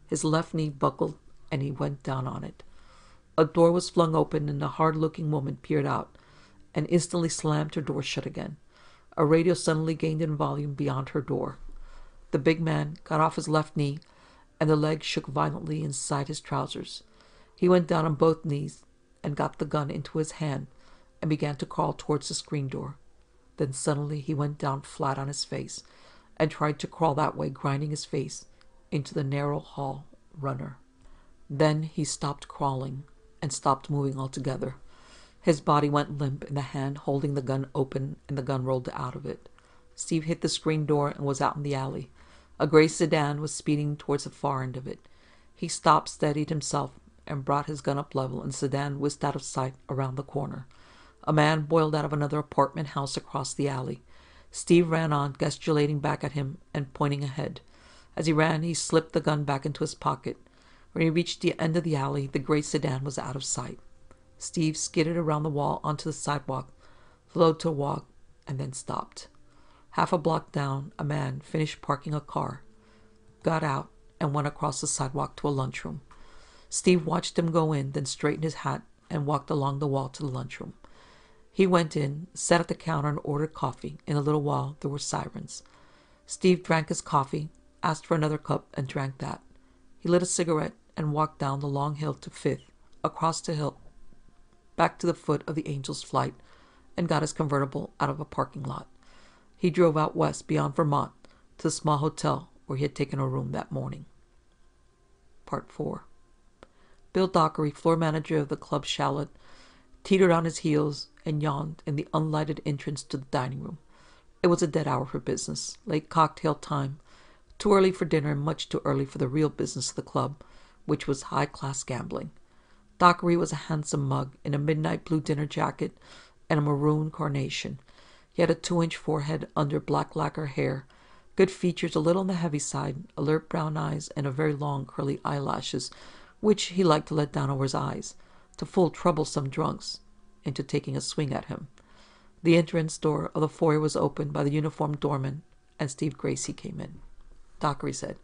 His left knee buckled, and he went down on it. A door was flung open, and a hard-looking woman peered out, and instantly slammed her door shut again. A radio suddenly gained in volume beyond her door. The big man got off his left knee, and the leg shook violently inside his trousers. He went down on both knees, and got the gun into his hand, and began to crawl towards the screen door. Then suddenly he went down flat on his face, and tried to crawl that way, grinding his face into the narrow hall runner. Then he stopped crawling and stopped moving altogether. His body went limp in the hand holding the gun open, and the gun rolled out of it. Steve hit the screen door and was out in the alley. A gray sedan was speeding towards the far end of it. He stopped, steadied himself, and brought his gun up level, and the sedan whizzed out of sight around the corner. A man boiled out of another apartment house across the alley. Steve ran on, gesticulating back at him and pointing ahead. As he ran, he slipped the gun back into his pocket. When he reached the end of the alley, the gray sedan was out of sight. Steve skidded around the wall onto the sidewalk, slowed to a walk, and then stopped. Half a block down, a man finished parking a car, got out, and went across the sidewalk to a lunchroom. Steve watched him go in, then straightened his hat and walked along the wall to the lunchroom. He went in, sat at the counter, and ordered coffee. In a little while, there were sirens. Steve drank his coffee, asked for another cup, and drank that. He lit a cigarette and walked down the long hill to Fifth, across the hill, back to the foot of the Angel's Flight, and got his convertible out of a parking lot. He drove out west beyond Vermont to the small hotel where he had taken a room that morning. Part four. Bill Dockery, floor manager of the Club Shalotte, teetered on his heels and yawned in the unlighted entrance to the dining room. It was a dead hour for business, late cocktail time, too early for dinner and much too early for the real business of the club, which was high-class gambling. Dockery was a handsome mug in a midnight blue dinner jacket and a maroon carnation. He had a two-inch forehead under black lacquer hair, good features a little on the heavy side, alert brown eyes, and a very long curly eyelashes, which he liked to let down over his eyes, to fool troublesome drunks into taking a swing at him. The entrance door of the foyer was opened by the uniformed doorman, and Steve Grayce came in. Dockery said,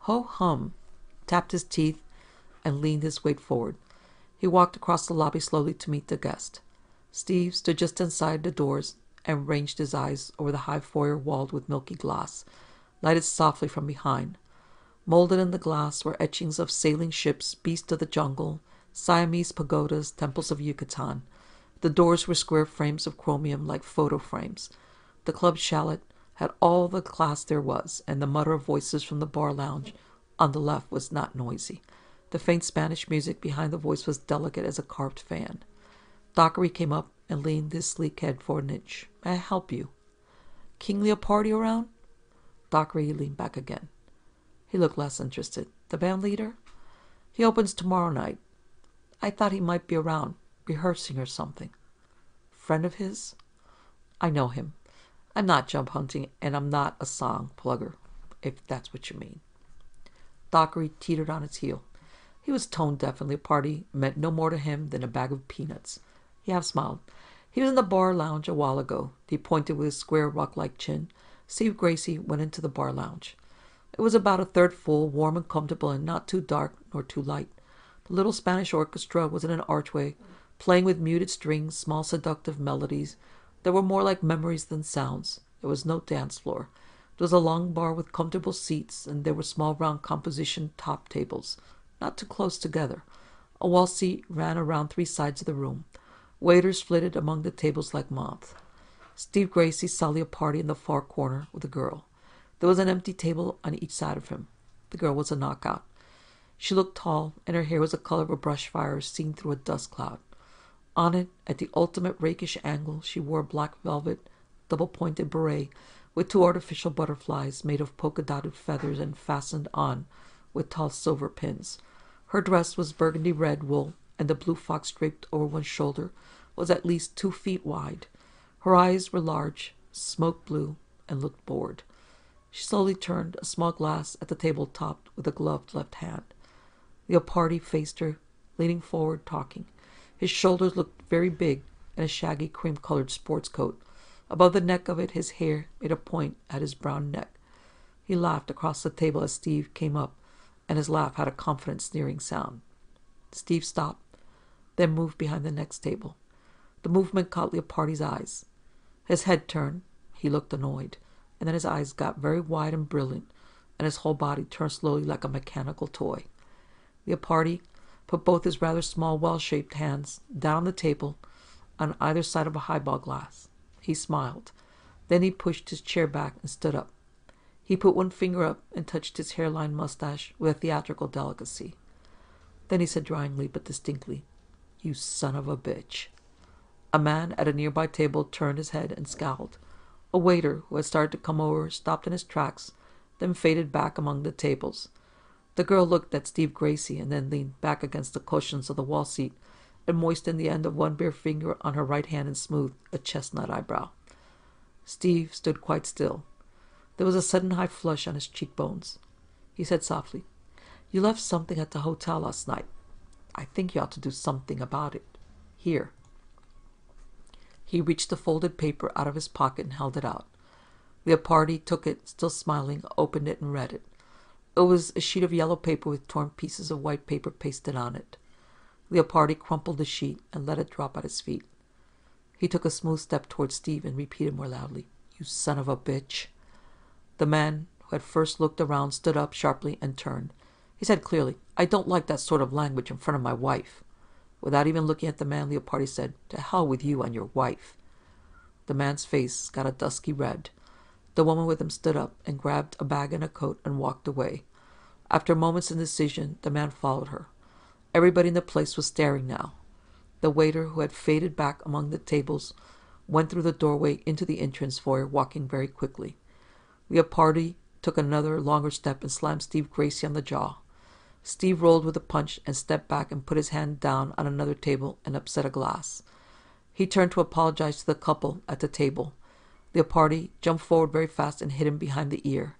"Ho-hum," tapped his teeth, and leaned his weight forward. He walked across the lobby slowly to meet the guest. Steve stood just inside the doors and ranged his eyes over the high foyer walled with milky glass, lighted softly from behind. Molded in the glass were etchings of sailing ships, beasts of the jungle, Siamese pagodas, temples of Yucatan. The doors were square frames of chromium like photo frames. The Club Shalotte had all the class there was, and the mutter of voices from the bar lounge on the left was not noisy. The faint Spanish music behind the voice was delicate as a carved fan. Dockery came up and leaned his sleek head forward an inch. "May I help you?" "King Leopardi around?" Dockery leaned back again. He looked less interested. "The band leader?" He opens tomorrow night. I thought he might be around, rehearsing or something. Friend of his? I know him. I'm not jump hunting, and I'm not a song plugger, if that's what you mean. Dockery teetered on his heel. He was tone deaf, and Leopardi meant no more to him than a bag of peanuts. He half smiled. He was in the bar lounge a while ago. He pointed with his square rock-like chin. Steve Grayce went into the bar lounge. It was about a third full, warm and comfortable, and not too dark nor too light. The little Spanish orchestra was in an archway, playing with muted strings, small seductive melodies that were more like memories than sounds. There was no dance floor. It was a long bar with comfortable seats, and there were small round composition top tables, not too close together. A wall seat ran around three sides of the room. Waiters flitted among the tables like moths. Steve Grayce saw Leopardi in the far corner with a girl. There was an empty table on each side of him. The girl was a knockout. She looked tall, and her hair was the color of a brush fire seen through a dust cloud. On it, at the ultimate rakish angle, she wore a black velvet, double-pointed beret with two artificial butterflies made of polka-dotted feathers and fastened on with tall silver pins. Her dress was burgundy red wool, and the blue fox draped over one shoulder was at least two feet wide. Her eyes were large, smoke blue, and looked bored. She slowly turned a small glass at the table topped with a gloved left hand. Leopardi faced her, leaning forward, talking. His shoulders looked very big in a shaggy cream-colored sports coat. Above the neck of it, his hair made a point at his brown neck. He laughed across the table as Steve came up, and his laugh had a confident, sneering sound. Steve stopped, then moved behind the next table. The movement caught Leopardi's eyes. His head turned. He looked annoyed, and then his eyes got very wide and brilliant, and his whole body turned slowly like a mechanical toy. Leopardi put both his rather small, well-shaped hands down on the table on either side of a highball glass. He smiled. Then he pushed his chair back and stood up. He put one finger up and touched his hairline mustache with a theatrical delicacy. Then he said dryly but distinctly, "You son of a bitch." A man at a nearby table turned his head and scowled. A waiter who had started to come over stopped in his tracks, then faded back among the tables. The girl looked at Steve Grayce and then leaned back against the cushions of the wall seat and moistened the end of one bare finger on her right hand and smoothed a chestnut eyebrow. Steve stood quite still. There was a sudden high flush on his cheekbones. He said softly, "You left something at the hotel last night. I think you ought to do something about it. Here." He reached the folded paper out of his pocket and held it out. Leopardi took it, still smiling, opened it and read it. It was a sheet of yellow paper with torn pieces of white paper pasted on it. Leopardi crumpled the sheet and let it drop at his feet. He took a smooth step toward Steve and repeated more loudly, "You son of a bitch." The man who had first looked around stood up sharply and turned. He said clearly, "I don't like that sort of language in front of my wife." Without even looking at the man, Leopardi said, "To hell with you and your wife." The man's face got a dusky red. The woman with him stood up and grabbed a bag and a coat and walked away. After a moment's indecision, the man followed her. Everybody in the place was staring now. The waiter, who had faded back among the tables, went through the doorway into the entrance foyer, walking very quickly. Leopardi took another longer step and slammed Steve Grayce on the jaw. Steve rolled with a punch and stepped back and put his hand down on another table and upset a glass. He turned to apologize to the couple at the table. Leopardi jumped forward very fast and hit him behind the ear.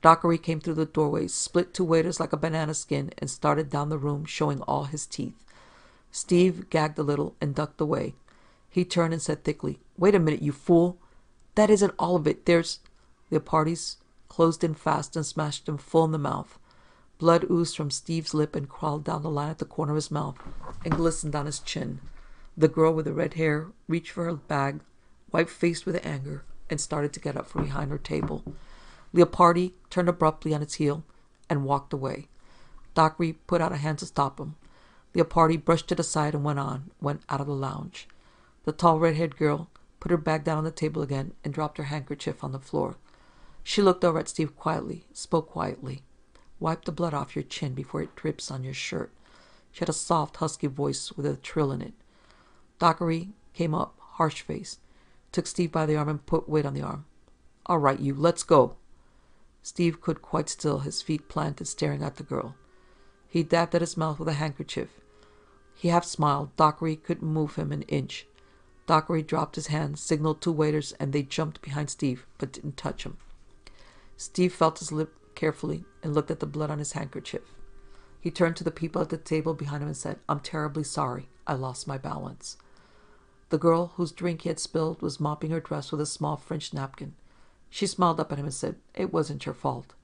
Dockery came through the doorway, split two waiters like a banana skin, and started down the room, showing all his teeth. Steve gagged a little and ducked away. He turned and said thickly, "Wait a minute, you fool! That isn't all of it. There's—" Leopardi's closed in fast and smashed him full in the mouth. Blood oozed from Steve's lip and crawled down the line at the corner of his mouth and glistened on his chin. The girl with the red hair reached for her bag, white-faced with anger, and started to get up from behind her table. Leopardi turned abruptly on its heel and walked away. Dockery put out a hand to stop him. Leopardi brushed it aside and went on, went out of the lounge. The tall red-haired girl put her bag down on the table again and dropped her handkerchief on the floor. She looked over at Steve quietly, spoke quietly. "Wipe the blood off your chin before it drips on your shirt." She had a soft, husky voice with a trill in it. Dockery came up, harsh-faced, took Steve by the arm and put weight on the arm. "All right, you, let's go." Steve stood quite still, his feet planted, staring at the girl. He dabbed at his mouth with a handkerchief. He half smiled. Dockery couldn't move him an inch. Dockery dropped his hand, signaled two waiters, and they jumped behind Steve, but didn't touch him. Steve felt his lip carefully and looked at the blood on his handkerchief. He turned to the people at the table behind him and said, "I'm terribly sorry. I lost my balance." The girl, whose drink he had spilled, was mopping her dress with a small French napkin. She smiled up at him and said, "It wasn't your fault."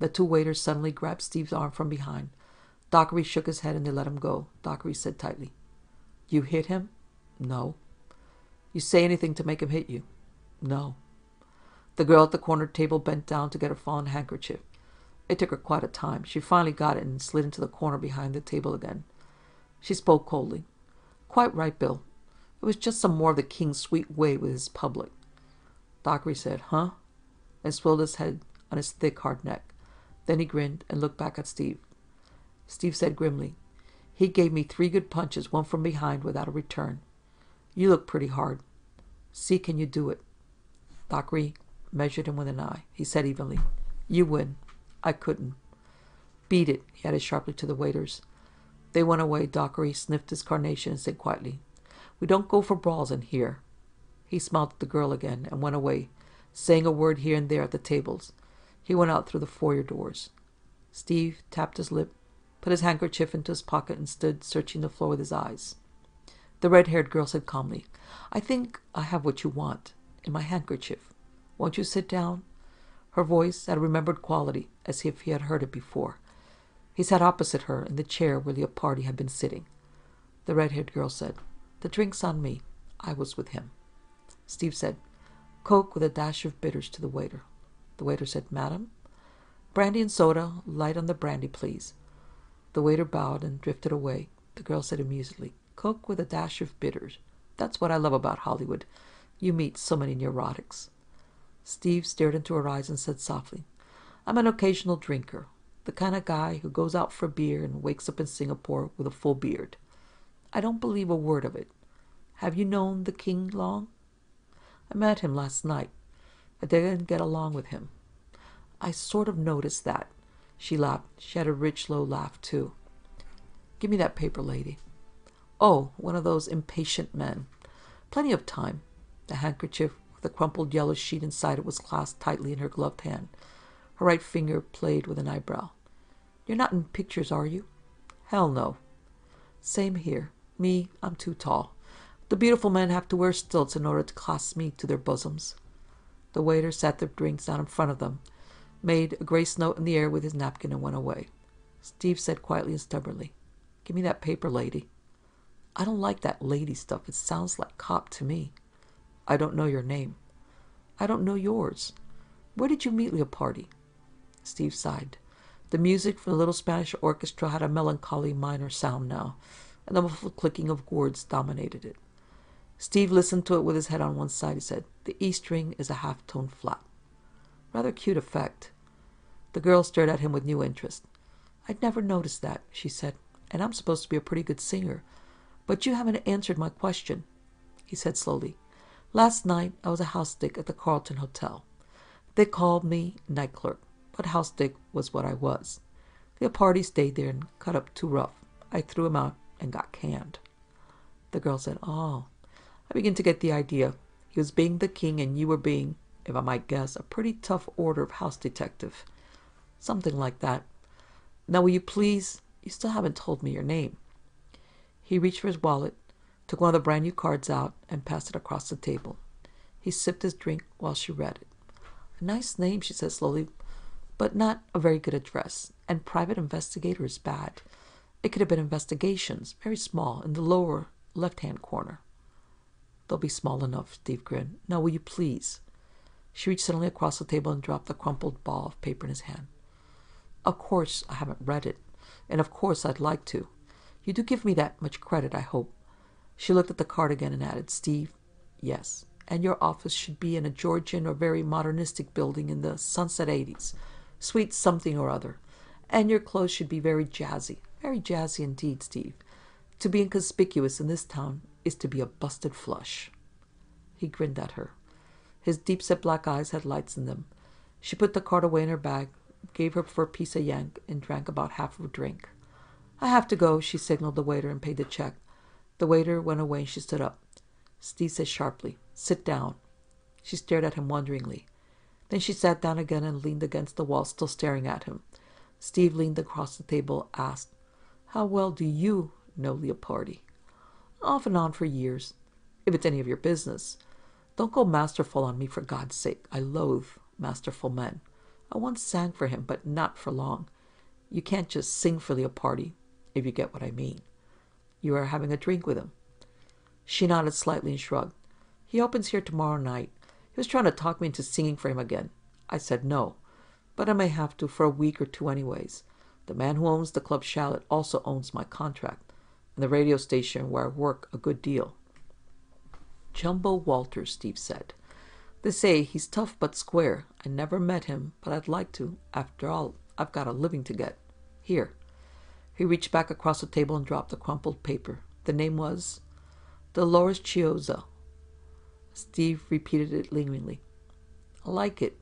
The two waiters suddenly grabbed Steve's arm from behind. Dockery shook his head and they let him go. Dockery said tightly, "You hit him?" "No." "You say anything to make him hit you?" "No." The girl at the corner table bent down to get her fallen handkerchief. It took her quite a time. She finally got it and slid into the corner behind the table again. She spoke coldly. "Quite right, Bill. It was just some more of the king's sweet way with his public." Dockery said, "Huh?" and swilled his head on his thick, hard neck. Then he grinned and looked back at Steve. Steve said grimly, "He gave me three good punches, one from behind, without a return. You look pretty hard. See, can you do it?" Dockery measured him with an eye. He said evenly, "You win. I couldn't." "Beat it," he added sharply to the waiters. They went away. Dockery sniffed his carnation and said quietly, "We don't go for brawls in here." He smiled at the girl again and went away, saying a word here and there at the tables. He went out through the foyer doors. Steve tapped his lip, put his handkerchief into his pocket, and stood searching the floor with his eyes. The red-haired girl said calmly, "I think I have what you want, in my handkerchief. Won't you sit down?" Her voice had a remembered quality, as if he had heard it before. He sat opposite her in the chair where Leopardi had been sitting. The red-haired girl said, "The drink's on me. I was with him." Steve said, "Coke with a dash of bitters," to the waiter. The waiter said, "Madam?" "Brandy and soda. Light on the brandy, please." The waiter bowed and drifted away. The girl said amusedly, "Coke with a dash of bitters. That's what I love about Hollywood. You meet so many neurotics." Steve stared into her eyes and said softly, "I'm an occasional drinker. The kind of guy who goes out for a beer and wakes up in Singapore with a full beard. I don't believe a word of it. Have you known the king long?" "I met him last night. I didn't get along with him." "I sort of noticed that." She laughed. She had a rich, low laugh, too. "Give me that paper, lady." "Oh, one of those impatient men." "Plenty of time." The handkerchief with the crumpled yellow sheet inside it was clasped tightly in her gloved hand. Her right finger played with an eyebrow. "You're not in pictures, are you?" "Hell no." "Same here. Me, I'm too tall. The beautiful men have to wear stilts in order to clasp me to their bosoms." The waiter sat their drinks down in front of them, made a grace note in the air with his napkin, and went away. Steve said quietly and stubbornly, "Give me that paper, lady." "I don't like that lady stuff. It sounds like cop to me." "I don't know your name." "I don't know yours." "Where did you meet Leopardi?" Steve sighed. The music from the little Spanish orchestra had a melancholy minor sound now, and the muffled clicking of gourds dominated it. Steve listened to it with his head on one side. He said, "The E string is a half-tone flat." "Rather cute effect." The girl stared at him with new interest. "I'd never noticed that," she said, "and I'm supposed to be a pretty good singer. But you haven't answered my question." He said slowly, "Last night I was a house dick at the Carlton Hotel. They called me night clerk, but house dick was what I was. Leopardi stayed there and cut up too rough. I threw him out and got canned." The girl said, "Oh, I begin to get the idea. He was being the king and you were being, if I might guess, a pretty tough order of house detective. Something like that. Now will you please, you still haven't told me your name." He reached for his wallet, took one of the brand new cards out, and passed it across the table. He sipped his drink while she read it. "A nice name," she said slowly, "but not a very good address, and private investigator is bad. It could have been investigations, very small, in the lower left-hand corner." "They'll be small enough," Steve grinned. "Now will you please?" She reached suddenly across the table and dropped the crumpled ball of paper in his hand. "Of course I haven't read it, and of course I'd like to. You do give me that much credit, I hope." She looked at the card again and added, "Steve, yes, and your office should be in a Georgian or very modernistic building in the Sunset eighties. Sweet something or other. And your clothes should be very jazzy. Very jazzy indeed, Steve. To be inconspicuous in this town is to be a busted flush." He grinned at her. His deep-set black eyes had lights in them. She put the card away in her bag, gave her for a piece a yank, and drank about half of her drink. "I have to go," she signaled the waiter and paid the check. The waiter went away and she stood up. Steve said sharply, "Sit down." She stared at him wonderingly. Then she sat down again and leaned against the wall, still staring at him. Steve leaned across the table, asked, "How well do you know Leopardi?" "Off and on for years." "If it's any of your business." "Don't go masterful on me, for God's sake. I loathe masterful men. I once sang for him, but not for long. You can't just sing for Leopardi, if you get what I mean." "You are having a drink with him?" She nodded slightly and shrugged. "He opens here tomorrow night. He was trying to talk me into singing for him again. I said no, but I may have to for a week or two anyways. The man who owns the Club Shalotte also owns my contract, and the radio station where I work a good deal." "Jumbo Walters," Steve said. "They say he's tough but square. I never met him, but I'd like to. After all, I've got a living to get. Here." He reached back across the table and dropped the crumpled paper. The name was Dolores Chiozza. Steve repeated it lingeringly. "I like it.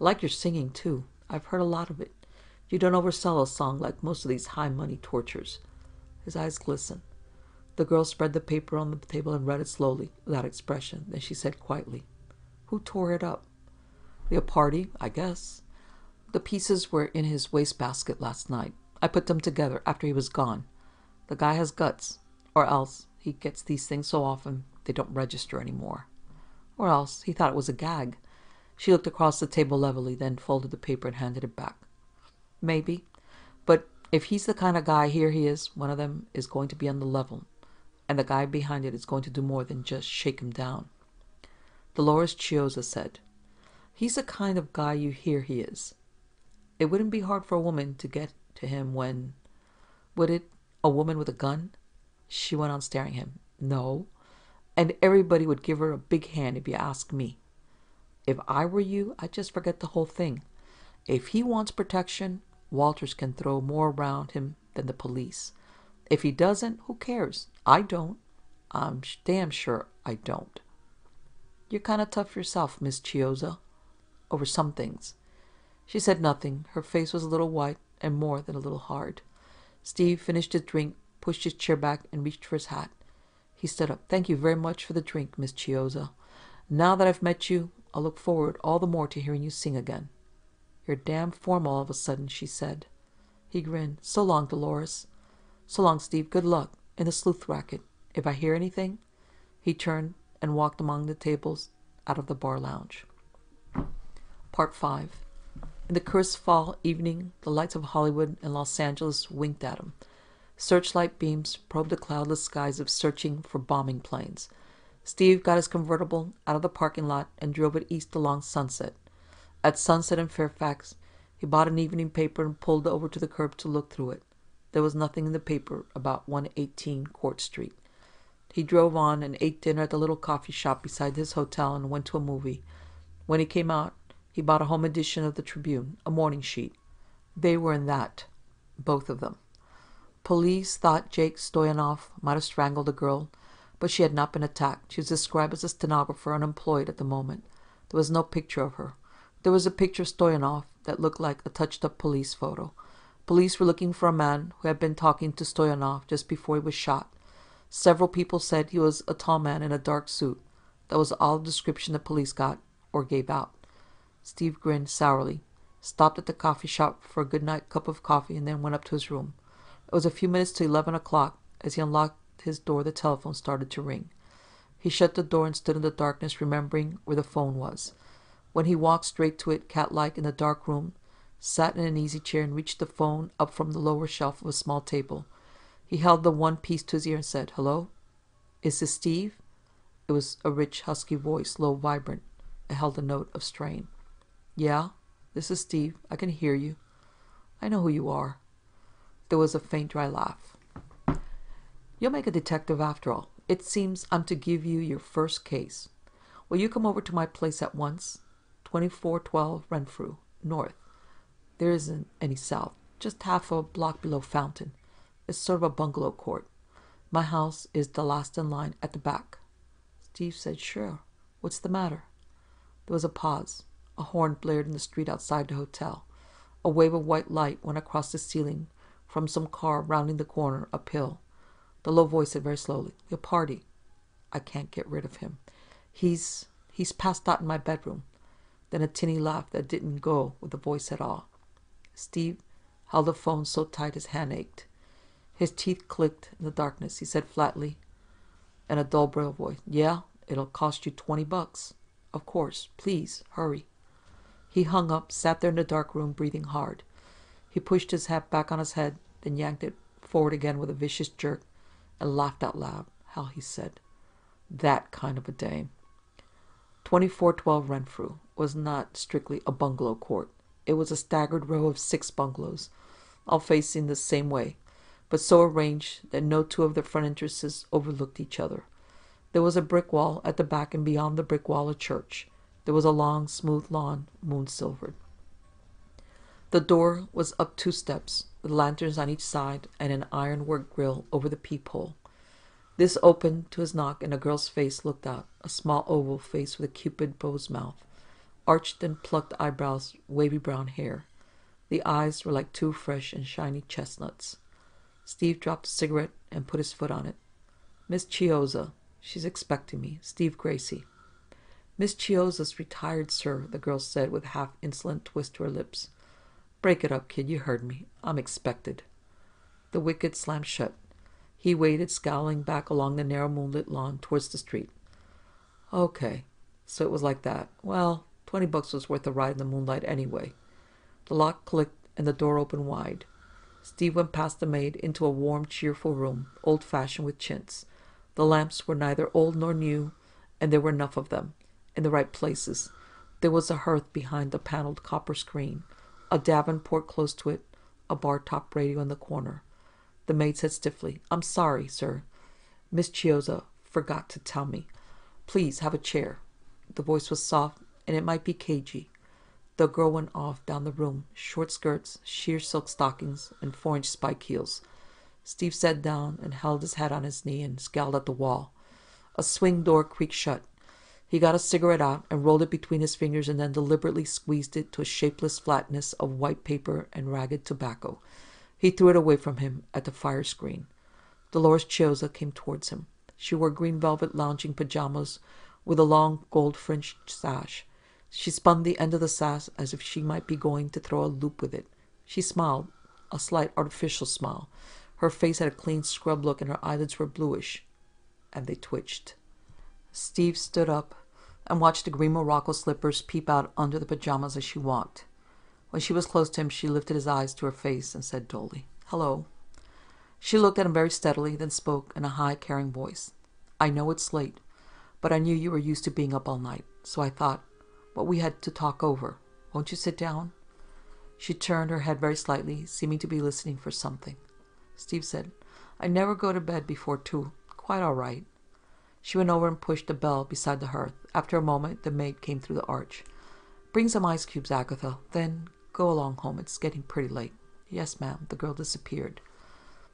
I like your singing, too. I've heard a lot of it. You don't oversell a song like most of these high-money tortures." His eyes glistened. The girl spread the paper on the table and read it slowly, without expression. Then she said quietly, "Who tore it up?" "Leopardi, I guess. The pieces were in his wastebasket last night. I put them together after he was gone. The guy has guts. Or else he gets these things so often they don't register anymore. Or else he thought it was a gag." She looked across the table levelly, then folded the paper and handed it back. "Maybe. But if he's the kind of guy here he is, one of them is going to be on the level. And the guy behind it is going to do more than just shake him down." Dolores Chiozza said, "He's the kind of guy you hear he is. It wouldn't be hard for a woman to get to him when... would it? A woman with a gun?" She went on staring at him. "No. And everybody would give her a big hand if you ask me. If I were you, I'd just forget the whole thing. If he wants protection, Walters can throw more around him than the police. If he doesn't, who cares? I don't. I'm damn sure I don't." "You're kind of tough yourself, Miss Chiozza, over some things." She said nothing. Her face was a little white and more than a little hard. Steve finished his drink, pushed his chair back, and reached for his hat. He stood up. "Thank you very much for the drink, Miss Chiozza. Now that I've met you, I'll look forward all the more to hearing you sing again." "You're damn formal all of a sudden," she said. He grinned. "So long, Dolores." "So long, Steve. Good luck in the sleuth racket. If I hear anything..." He turned and walked among the tables out of the bar lounge. Part five. In the crisp fall evening, the lights of Hollywood and Los Angeles winked at him. Searchlight beams probed the cloudless skies of searching for bombing planes. Steve got his convertible out of the parking lot and drove it east along Sunset. At Sunset and Fairfax, he bought an evening paper and pulled over to the curb to look through it. There was nothing in the paper about one eighteen Court Street. He drove on and ate dinner at the little coffee shop beside his hotel and went to a movie. When he came out, he bought a home edition of the Tribune, a morning sheet. They were in that, both of them. Police thought Jake Stoyanov might have strangled the girl, but she had not been attacked. She was described as a stenographer, unemployed at the moment. There was no picture of her. There was a picture of Stoyanov that looked like a touched-up police photo. Police were looking for a man who had been talking to Stoyanov just before he was shot. Several people said he was a tall man in a dark suit. That was all the description the police got or gave out. Steve grinned sourly, stopped at the coffee shop for a good-night cup of coffee, and then went up to his room. It was a few minutes to eleven o'clock. As he unlocked his door, the telephone started to ring. He shut the door and stood in the darkness, remembering where the phone was. When he walked straight to it, cat-like in the dark room, sat in an easy chair and reached the phone up from the lower shelf of a small table. He held the one piece to his ear and said, "Hello? Is this Steve?" It was a rich, husky voice, low, vibrant. It held a note of strain. "Yeah, this is Steve. I can hear you. I know who you are." There was a faint, dry laugh. "You'll make a detective after all. It seems I'm to give you your first case. Will you come over to my place at once? twenty-four twelve Renfrew, North. There isn't any south, just half a block below Fountain. It's sort of a bungalow court. My house is the last in line at the back." Steve said, "Sure. What's the matter?" There was a pause. A horn blared in the street outside the hotel. A wave of white light went across the ceiling from some car rounding the corner uphill. The low voice said very slowly, "Leopardi. I can't get rid of him. He's he's passed out in my bedroom." Then a tinny laugh that didn't go with the voice at all. Steve held the phone so tight his hand ached. His teeth clicked in the darkness. He said flatly, in a dull Braille voice, "Yeah, it'll cost you twenty bucks. Of course. Please, hurry." He hung up, sat there in the dark room, breathing hard. He pushed his hat back on his head, then yanked it forward again with a vicious jerk and laughed out loud. How he said, "That kind of a dame." twenty-four twelve Renfrew was not strictly a bungalow court. It was a staggered row of six bungalows, all facing the same way, but so arranged that no two of the front entrances overlooked each other. There was a brick wall at the back, and beyond the brick wall a church. There was a long, smooth lawn, moon-silvered. The door was up two steps, with lanterns on each side and an ironwork grill over the peephole. This opened to his knock, and a girl's face looked out, a small oval face with a cupid bow's mouth, arched and plucked eyebrows, wavy brown hair. The eyes were like two fresh and shiny chestnuts. Steve dropped a cigarette and put his foot on it. "Miss Chiozza. She's expecting me. Steve Grayce." "Miss Chiozza's retired, sir," the girl said with half-insolent twist to her lips. "Break it up, kid. You heard me. I'm expected." The wicket slammed shut. He waded, scowling, back along the narrow moonlit lawn towards the street. Okay, so it was like that. Well, twenty bucks was worth a ride in the moonlight anyway. The lock clicked and the door opened wide. Steve went past the maid into a warm, cheerful room, old-fashioned with chintz. The lamps were neither old nor new, and there were enough of them, in the right places. There was a hearth behind the paneled copper screen, a Davenport close to it, a bar-top radio in the corner. The maid said stiffly, "I'm sorry, sir. Miss Chiozza forgot to tell me. Please have a chair." The voice was soft, and it might be cagey. The girl went off down the room, short skirts, sheer silk stockings, and four-inch spike heels. Steve sat down and held his hat on his knee and scowled at the wall. A swing door creaked shut. He got a cigarette out and rolled it between his fingers and then deliberately squeezed it to a shapeless flatness of white paper and ragged tobacco. He threw it away from him at the fire screen. Dolores Chiozza came towards him. She wore green velvet lounging pajamas with a long gold French sash. She spun the end of the sash as if she might be going to throw a loop with it. She smiled, a slight artificial smile. Her face had a clean scrub look, and her eyelids were bluish, and they twitched. Steve stood up and watched the green Morocco slippers peep out under the pajamas as she walked. When she was close to him, she lifted his eyes to her face and said dully, "Hello." She looked at him very steadily, then spoke in a high, caring voice. "I know it's late, but I knew you were used to being up all night, so I thought, what we had to talk over. Won't you sit down?" She turned her head very slightly, seeming to be listening for something. Steve said, "I never go to bed before two. Quite all right." She went over and pushed the bell beside the hearth. After a moment, the maid came through the arch. "Bring some ice cubes, Agatha. Then go along home. It's getting pretty late." "Yes, ma'am." The girl disappeared.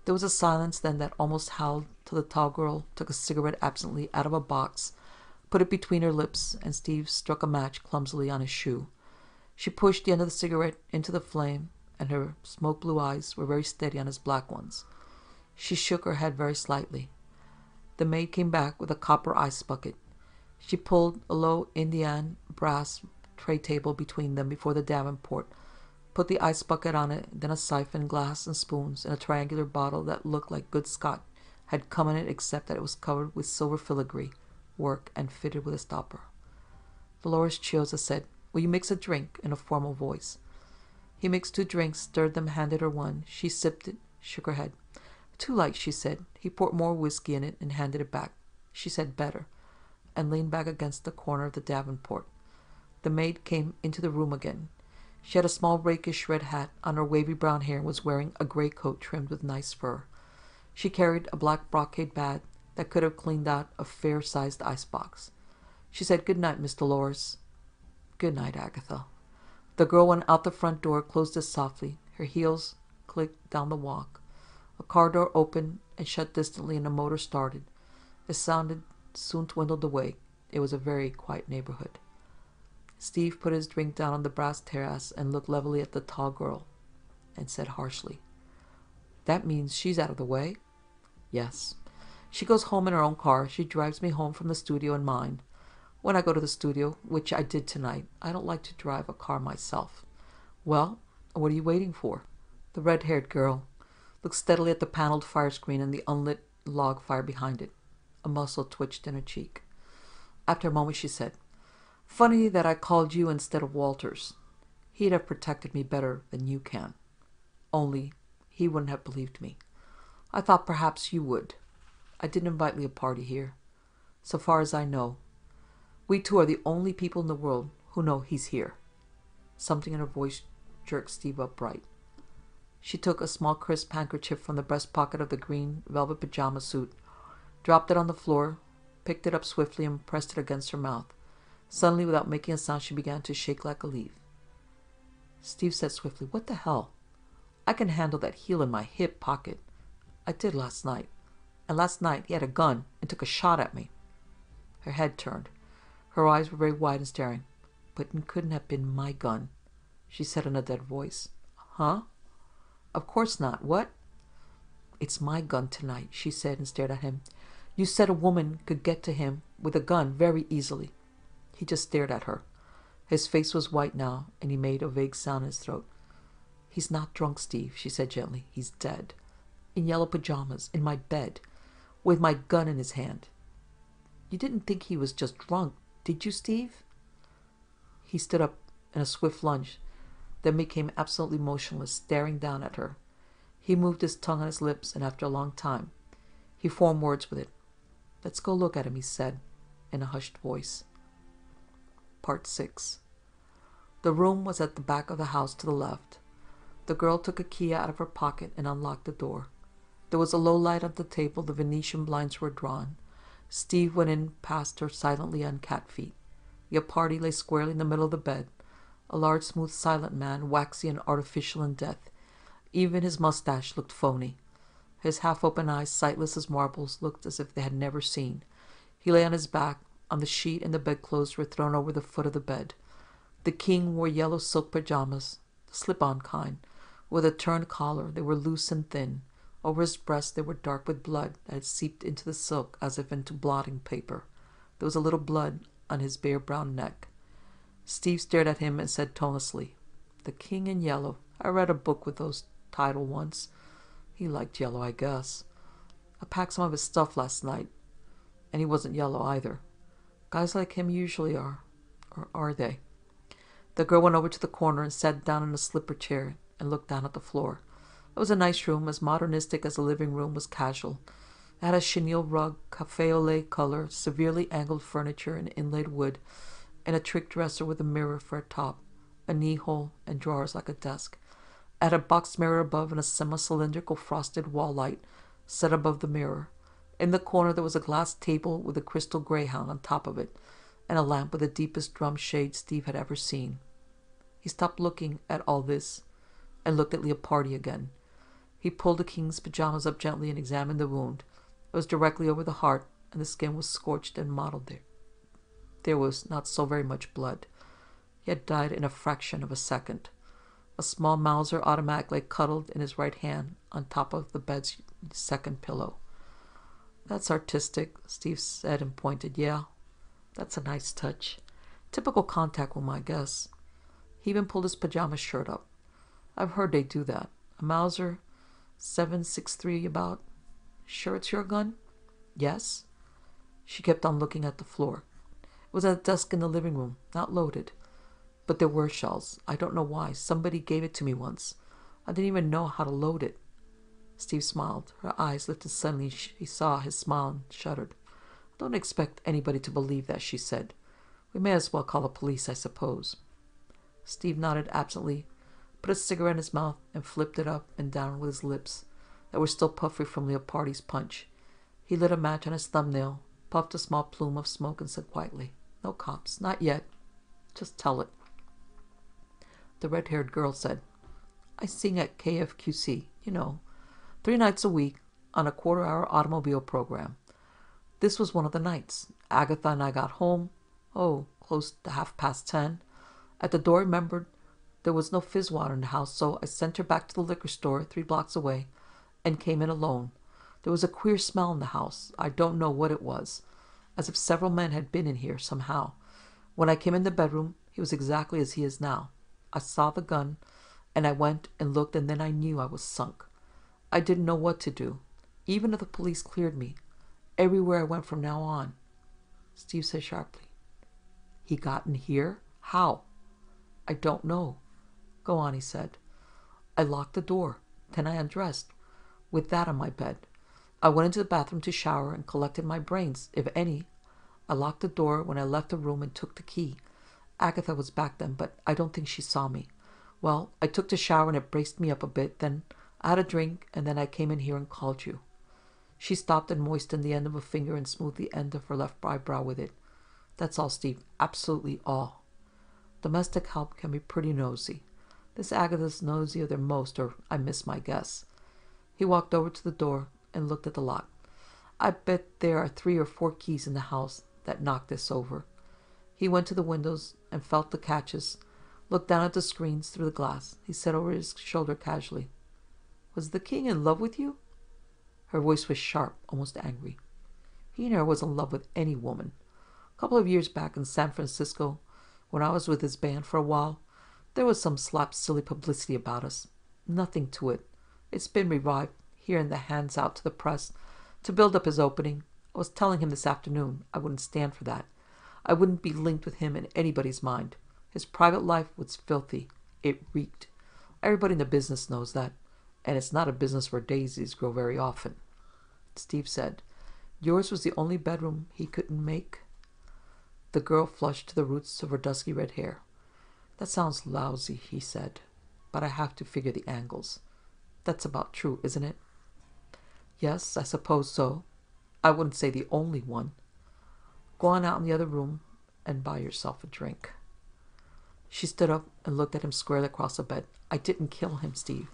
There was a silence then that almost howled till the tall girl took a cigarette absently out of a box, put it between her lips, and Steve struck a match clumsily on his shoe. She pushed the end of the cigarette into the flame, and her smoke-blue eyes were very steady on his black ones. She shook her head very slightly. The maid came back with a copper ice bucket. She pulled a low Indian brass tray table between them before the Davenport, put the ice bucket on it, then a siphon, glass, and spoons, and a triangular bottle that looked like good Scotch had come in it except that it was covered with silver filigree work and fitted with a stopper. Dolores Chiozza said, "Will you mix a drink?" in a formal voice. He mixed two drinks, stirred them, handed her one. She sipped it, shook her head. "Too light," she said. He poured more whiskey in it and handed it back. She said, "Better," and leaned back against the corner of the Davenport. The maid came into the room again. She had a small rakish red hat on her wavy brown hair and was wearing a grey coat trimmed with nice fur. She carried a black brocade bag that could have cleaned out a fair-sized icebox. She said, "Good night, Miss Dolores." "Good night, Agatha." The girl went out the front door, closed it softly. Her heels clicked down the walk. A car door opened and shut distantly, and a motor started. The sound soon dwindled away. It was a very quiet neighborhood. Steve put his drink down on the brass terrace and looked levelly at the tall girl and said harshly, That means she's out of the way? Yes. She goes home in her own car. She drives me home from the studio in mine. When I go to the studio, which I did tonight, I don't like to drive a car myself. Well, what are you waiting for? The red-haired girl looked steadily at the paneled fire screen and the unlit log fire behind it. A muscle twitched in her cheek. After a moment she said, "Funny that I called you instead of Walters. He'd have protected me better than you can. Only he wouldn't have believed me. I thought perhaps you would. I didn't invite Leopardi here. So far as I know, we two are the only people in the world who know he's here." Something in her voice jerked Steve upright. She took a small crisp handkerchief from the breast pocket of the green velvet pajama suit, dropped it on the floor, picked it up swiftly, and pressed it against her mouth. Suddenly, without making a sound, she began to shake like a leaf. Steve said swiftly, "What the hell? I can handle that heel in my hip pocket. I did last night. And last night he had a gun and took a shot at me." Her head turned. Her eyes were very wide and staring. "But it couldn't have been my gun," she said in a dead voice. "Huh? Of course not. What?" "It's my gun tonight," she said, and stared at him. "You said a woman could get to him with a gun very easily." He just stared at her. His face was white now, and he made a vague sound in his throat. "He's not drunk, Steve," she said gently. "He's dead. In yellow pajamas, in my bed, with my gun in his hand. You didn't think he was just drunk, did you, Steve?" He stood up in a swift lunge, then became absolutely motionless, staring down at her. He moved his tongue on his lips, and after a long time, he formed words with it. "Let's go look at him," he said, in a hushed voice. Part six. The room was at the back of the house to the left. The girl took a key out of her pocket and unlocked the door. There was a low light on the table. The Venetian blinds were drawn. Steve went in past her silently on cat feet. Leopardi lay squarely in the middle of the bed, a large, smooth, silent man, waxy and artificial in death. Even his mustache looked phony. His half-open eyes, sightless as marbles, looked as if they had never seen. He lay on his back, on the sheet, and the bedclothes were thrown over the foot of the bed. The king wore yellow silk pajamas, the slip-on kind, with a turned collar. They were loose and thin. Over his breast they were dark with blood that had seeped into the silk as if into blotting paper. There was a little blood on his bare brown neck. Steve stared at him and said tonelessly, "The King in Yellow. I read a book with those title once. He liked yellow, I guess. I packed some of his stuff last night, and he wasn't yellow either. Guys like him usually are. Or are they?" The girl went over to the corner and sat down in a slipper chair and looked down at the floor. It was a nice room, as modernistic as the living room was casual. It had a chenille rug, café au lait color, severely angled furniture in inlaid wood, and a trick dresser with a mirror for a top, a knee-hole, and drawers like a desk. It had a box mirror above and a semi-cylindrical frosted wall light set above the mirror. In the corner there was a glass table with a crystal greyhound on top of it, and a lamp with the deepest drum shade Steve had ever seen. He stopped looking at all this, and looked at Leopardi again. He pulled the king's pajamas up gently and examined the wound. It was directly over the heart, and the skin was scorched and mottled there. There was not so very much blood. He had died in a fraction of a second. A small Mauser automatic lay cuddled in his right hand on top of the bed's second pillow. "That's artistic," Steve said and pointed. "Yeah, that's a nice touch. Typical contact room, I guess." He even pulled his pajama shirt up. "I've heard they do that. A Mauser seven six three about. Sure it's your gun?" "Yes." She kept on looking at the floor. "Was at a desk in the living room, not loaded. But there were shells. I don't know why. Somebody gave it to me once. I didn't even know how to load it." Steve smiled. Her eyes lifted suddenly. She saw his smile and shuddered. "I don't expect anybody to believe that," she said. "We may as well call the police, I suppose." Steve nodded absently, put a cigarette in his mouth, and flipped it up and down with his lips that were still puffy from Leopardi's punch. He lit a match on his thumbnail, puffed a small plume of smoke, and said quietly, "No cops, not yet. Just tell it." The red-haired girl said, "I sing at K F Q C, you know, three nights a week on a quarter-hour automobile program. This was one of the nights. Agatha and I got home, oh, close to half past ten. At the door, I remembered there was no fizz water in the house, so I sent her back to the liquor store three blocks away and came in alone. There was a queer smell in the house. I don't know what it was, as if several men had been in here somehow. When I came in the bedroom, he was exactly as he is now. I saw the gun, and I went and looked, and then I knew I was sunk. I didn't know what to do, even if the police cleared me. Everywhere I went from now on. Steve said sharply, "He got in here? How?" "I don't know." "Go on," he said. "I locked the door. Then I undressed, with that on my bed. I went into the bathroom to shower and collected my brains, if any. I locked the door when I left the room and took the key. Agatha was back then, but I don't think she saw me. Well, I took the shower and it braced me up a bit. Then I had a drink, and then I came in here and called you." She stopped and moistened the end of a finger and smoothed the end of her left eyebrow with it. "That's all, Steve. Absolutely all." Domestic help can be pretty nosy. This Agatha's nosier than most, or I miss my guess. He walked over to the door and looked at the lock. "I bet there are three or four keys in the house that knocked this over." He went to the windows and felt the catches, looked down at the screens through the glass. He said over his shoulder casually, "Was the King in love with you?" Her voice was sharp, almost angry. "He never was in love with any woman. A couple of years back in San Francisco, when I was with his band for a while, there was some slap-silly publicity about us. Nothing to it. It's been revived, here in the hands out to the press, to build up his opening. I was telling him this afternoon I wouldn't stand for that. I wouldn't be linked with him in anybody's mind. His private life was filthy. It reeked. Everybody in the business knows that. And it's not a business where daisies grow very often." Steve said, "Yours was the only bedroom he couldn't make?" The girl flushed to the roots of her dusky red hair. "That sounds lousy," he said, "but I have to figure the angles. That's about true, isn't it?" "Yes, I suppose so. I wouldn't say the only one. Go on out in the other room and buy yourself a drink." She stood up and looked at him squarely across the bed. "I didn't kill him, Steve.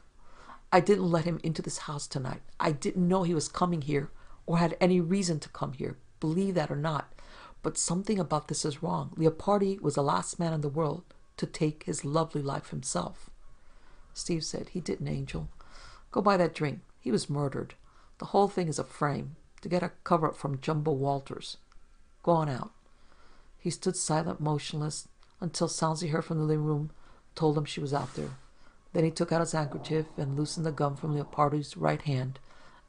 I didn't let him into this house tonight. I didn't know he was coming here or had any reason to come here, believe that or not. But something about this is wrong. Leopardi was the last man in the world to take his lovely life himself." Steve said, "He didn't, Angel. Go buy that drink. He was murdered. The whole thing is a frame to get a cover-up from Jumbo Walters. Go on out." He stood silent, motionless, until sounds he heard from the living room told him she was out there. Then he took out his handkerchief and loosened the gum from Leopardi's right hand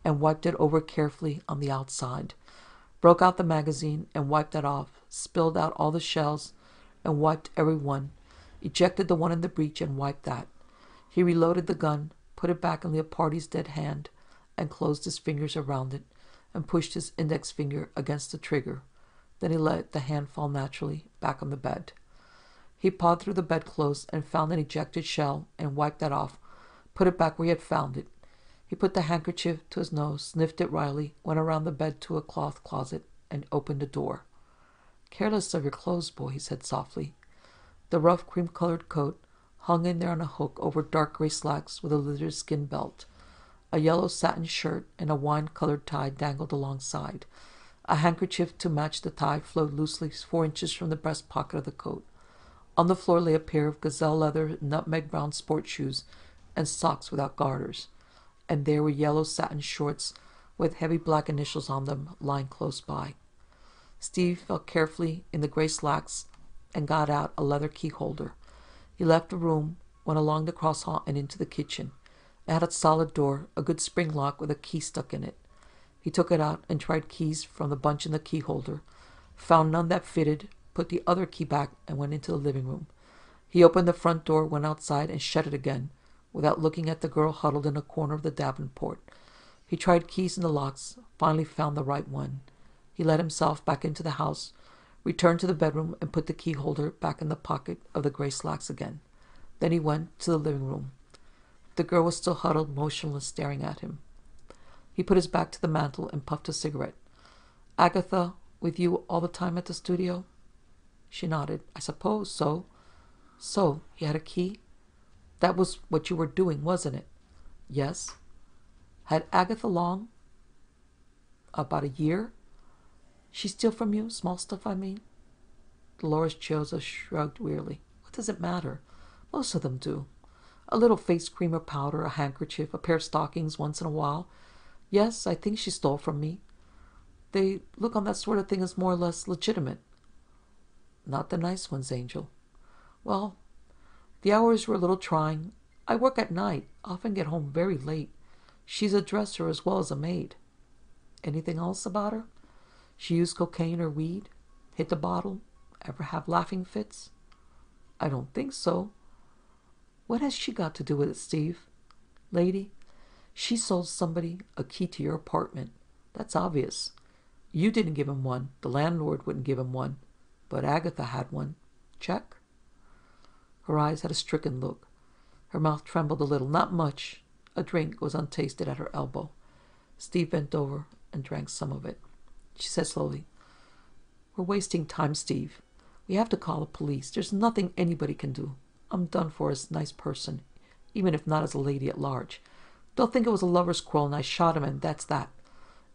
and wiped it over carefully on the outside, broke out the magazine and wiped that off, spilled out all the shells and wiped every one, ejected the one in the breech and wiped that. He reloaded the gun, put it back in Leopardi's dead hand and closed his fingers around it and pushed his index finger against the trigger. Then he let the hand fall naturally back on the bed. He pawed through the bedclothes and found an ejected shell and wiped that off, put it back where he had found it. He put the handkerchief to his nose, sniffed it wryly, went around the bed to a cloth closet, and opened the door. "Careless of your clothes, boy," he said softly. The rough cream-colored coat hung in there on a hook over dark gray slacks with a lizard skin belt. A yellow satin shirt and a wine-colored tie dangled alongside. A handkerchief to match the tie flowed loosely four inches from the breast pocket of the coat. On the floor lay a pair of gazelle leather, nutmeg brown sport shoes and socks without garters, and there were yellow satin shorts with heavy black initials on them lying close by. Steve felt carefully in the gray slacks and got out a leather keyholder. He left the room, went along the cross hall and into the kitchen. It had a solid door, a good spring lock with a key stuck in it. He took it out and tried keys from the bunch in the keyholder, found none that fitted, put the other key back, and went into the living room. He opened the front door, went outside, and shut it again, without looking at the girl huddled in a corner of the Davenport. He tried keys in the locks, finally found the right one. He let himself back into the house, returned to the bedroom, and put the keyholder back in the pocket of the gray slacks again. Then he went to the living room. The girl was still huddled, motionless, staring at him. He put his back to the mantel and puffed a cigarette. "Agatha, with you all the time at the studio?" She nodded. "I suppose so. So, he had a key? That was what you were doing, wasn't it?" "Yes." "Had Agatha long?" "About a year." "She steal from you? Small stuff, I mean?" Dolores Chiozza shrugged wearily. "What does it matter? Most of them do. a little face cream or powder, a handkerchief, a pair of stockings once in a while. Yes, I think she stole from me. They look on that sort of thing as more or less legitimate. Not the nice ones, Angel. Well, the hours were a little trying. I work at night, often get home very late. She's a dresser as well as a maid. Anything else about her? She used cocaine or weed? Hit the bottle? Ever have laughing fits? I don't think so. What has she got to do with it, Steve? Lady, she sold somebody a key to your apartment. That's obvious. You didn't give him one. The landlord wouldn't give him one. But Agatha had one. Check? Her eyes had a stricken look. Her mouth trembled a little. Not much. A drink was untasted at her elbow. Steve bent over and drank some of it. She said slowly, "We're wasting time, Steve. We have to call the police. There's nothing anybody can do. I'm done for as a nice person, even if not as a lady at large. They'll think it was a lover's quarrel and I shot him and that's that.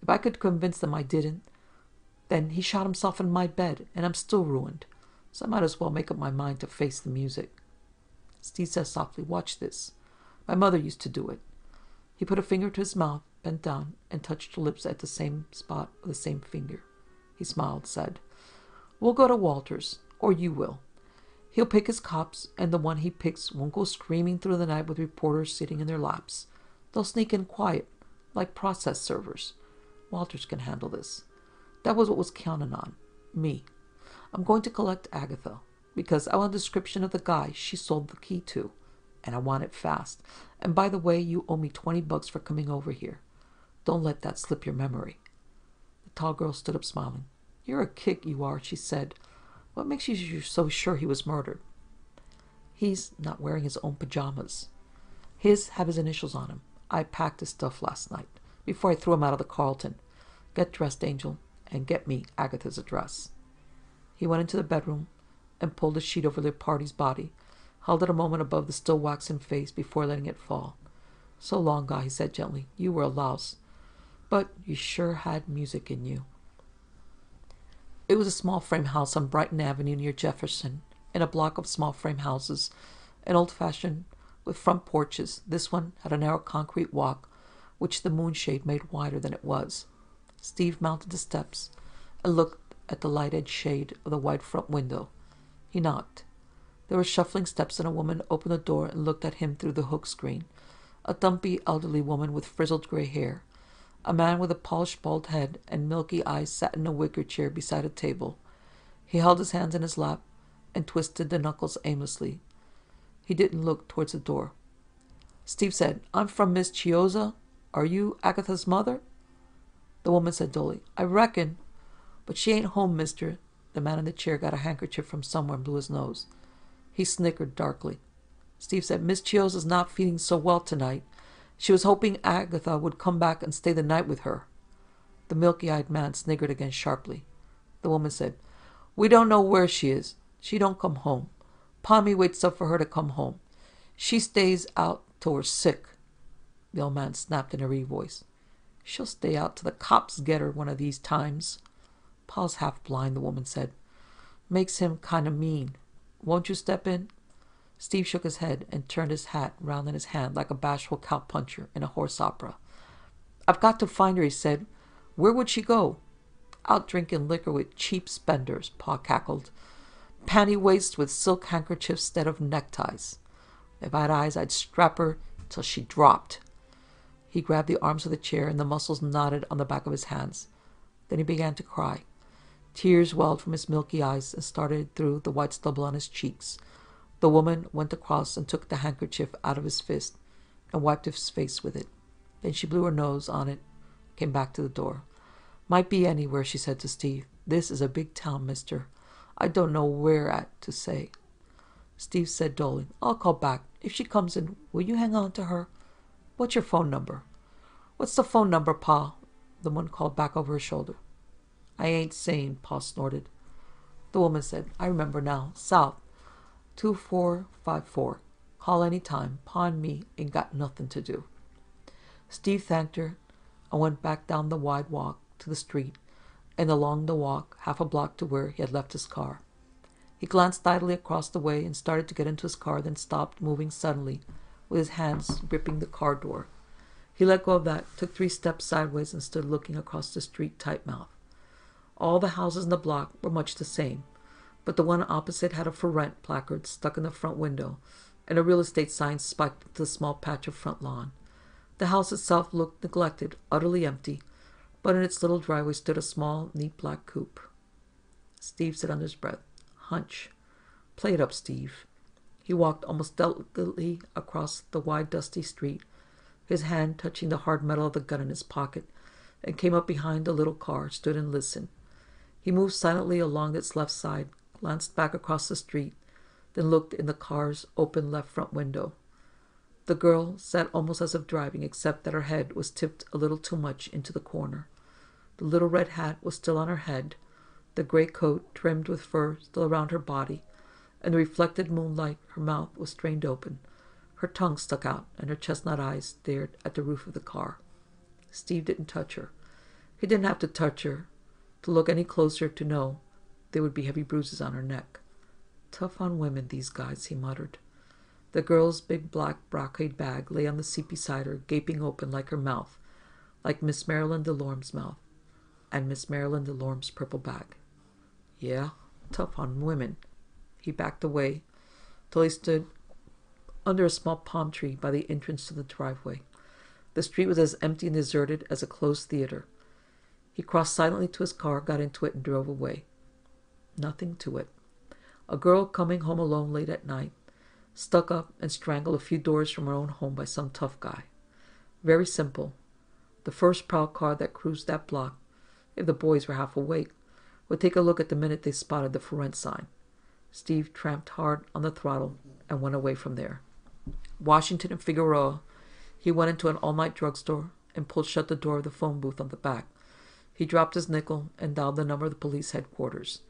If I could convince them I didn't, then he shot himself in my bed and I'm still ruined. So I might as well make up my mind to face the music." Steve said softly, "Watch this. My mother used to do it." He put a finger to his mouth, bent down, and touched her lips at the same spot with the same finger. He smiled, said, "We'll go to Walters, or you will. He'll pick his cops, and the one he picks won't go screaming through the night with reporters sitting in their laps. They'll sneak in quiet, like process servers. Walters can handle this." That was what was counted on, me. I'm going to collect Agatha, because I want a description of the guy she sold the key to, and I want it fast. And by the way, you owe me twenty bucks for coming over here. Don't let that slip your memory. The tall girl stood up smiling. "You're a kick, you are," she said. "What makes you so sure he was murdered?" "He's not wearing his own pajamas. His have his initials on him. I packed his stuff last night, before I threw him out of the Carlton. Get dressed, Angel, and get me Agatha's address." He went into the bedroom and pulled a sheet over Leopardi's body, held it a moment above the still waxen face before letting it fall. "So long, guy," he said gently. "You were a louse, but you sure had music in you." It was a small frame house on Brighton Avenue near Jefferson, in a block of small frame houses, an old-fashioned with front porches. This one had a narrow concrete walk, which the moonshade made wider than it was. Steve mounted the steps and looked at the lighted shade of the wide front window. He knocked. There were shuffling steps, and a woman opened the door and looked at him through the hook screen. A dumpy, elderly woman with frizzled gray hair. A man with a polished bald head and milky eyes sat in a wicker chair beside a table. He held his hands in his lap and twisted the knuckles aimlessly. He didn't look towards the door. Steve said, "I'm from Miss Chiozza. Are you Agatha's mother?" The woman said dully, "I reckon. But she ain't home, mister." The man in the chair got a handkerchief from somewhere and blew his nose. He snickered darkly. Steve said, "Miss Chiozza's not feeling so well tonight. She was hoping Agatha would come back and stay the night with her." The milky-eyed man sniggered again sharply. The woman said, "We don't know where she is. She don't come home. Pommy waits up for her to come home. She stays out till we're sick." The old man snapped in a wry voice, "She'll stay out till the cops get her one of these times." "Pa's half blind," the woman said. "Makes him kind of mean. Won't you step in?" Steve shook his head and turned his hat round in his hand like a bashful cowpuncher in a horse opera. "I've got to find her," he said. "Where would she go?" "Out drinking liquor with cheap spenders," Pa cackled. "Panty waists with silk handkerchiefs instead of neckties. If I had eyes, I'd strap her till she dropped." He grabbed the arms of the chair and the muscles knotted on the back of his hands. Then he began to cry. Tears welled from his milky eyes and started through the white stubble on his cheeks. The woman went across and took the handkerchief out of his fist and wiped his face with it. Then she blew her nose on it, came back to the door. "Might be anywhere," she said to Steve. "This is a big town, mister. I don't know where at to say." Steve said dully, "I'll call back. If she comes in, will you hang on to her? What's your phone number?" "What's the phone number, Pa?" The woman called back over her shoulder. "I ain't saying," Pa snorted. The woman said, "I remember now. South, two four five four. Call any time. Pa and me ain't got nothing to do." Steve thanked her and went back down the wide walk to the street and along the walk half a block to where he had left his car. He glanced idly across the way and started to get into his car, then stopped, moving suddenly, with his hands gripping the car door. He let go of that, took three steps sideways, and stood looking across the street tight mouth. All the houses in the block were much the same, but the one opposite had a for rent placard stuck in the front window, and a real estate sign spiked into the small patch of front lawn. The house itself looked neglected, utterly empty, but in its little driveway stood a small, neat black coupe. Steve said under his breath, "Hunch. Play it up, Steve." He walked almost delicately across the wide, dusty street, his hand touching the hard metal of the gun in his pocket, and came up behind the little car, stood and listened. He moved silently along its left side, glanced back across the street, then looked in the car's open left front window. The girl sat almost as if driving, except that her head was tipped a little too much into the corner. The little red hat was still on her head, the gray coat trimmed with fur still around her body, and the reflected moonlight, her mouth was strained open, her tongue stuck out, and her chestnut eyes stared at the roof of the car. Steve didn't touch her. He didn't have to touch her to look any closer to know there would be heavy bruises on her neck. "Tough on women, these guys," he muttered. The girl's big black brocade bag lay on the seat beside her, gaping open like her mouth, like Miss Marilyn DeLorme's mouth, and Miss Marilyn DeLorme's purple bag. "Yeah, tough on women." He backed away till he stood under a small palm tree by the entrance to the driveway. The street was as empty and deserted as a closed theater. He crossed silently to his car, got into it, and drove away. Nothing to it. A girl coming home alone late at night, stuck up and strangled a few doors from her own home by some tough guy. Very simple. The first prowl car that cruised that block, if the boys were half awake, would take a look at the minute they spotted the for rent sign. Steve tramped hard on the throttle and went away from there. Washington and Figueroa, he went into an all-night drugstore and pulled shut the door of the phone booth on the back. He dropped his nickel and dialed the number of the police headquarters.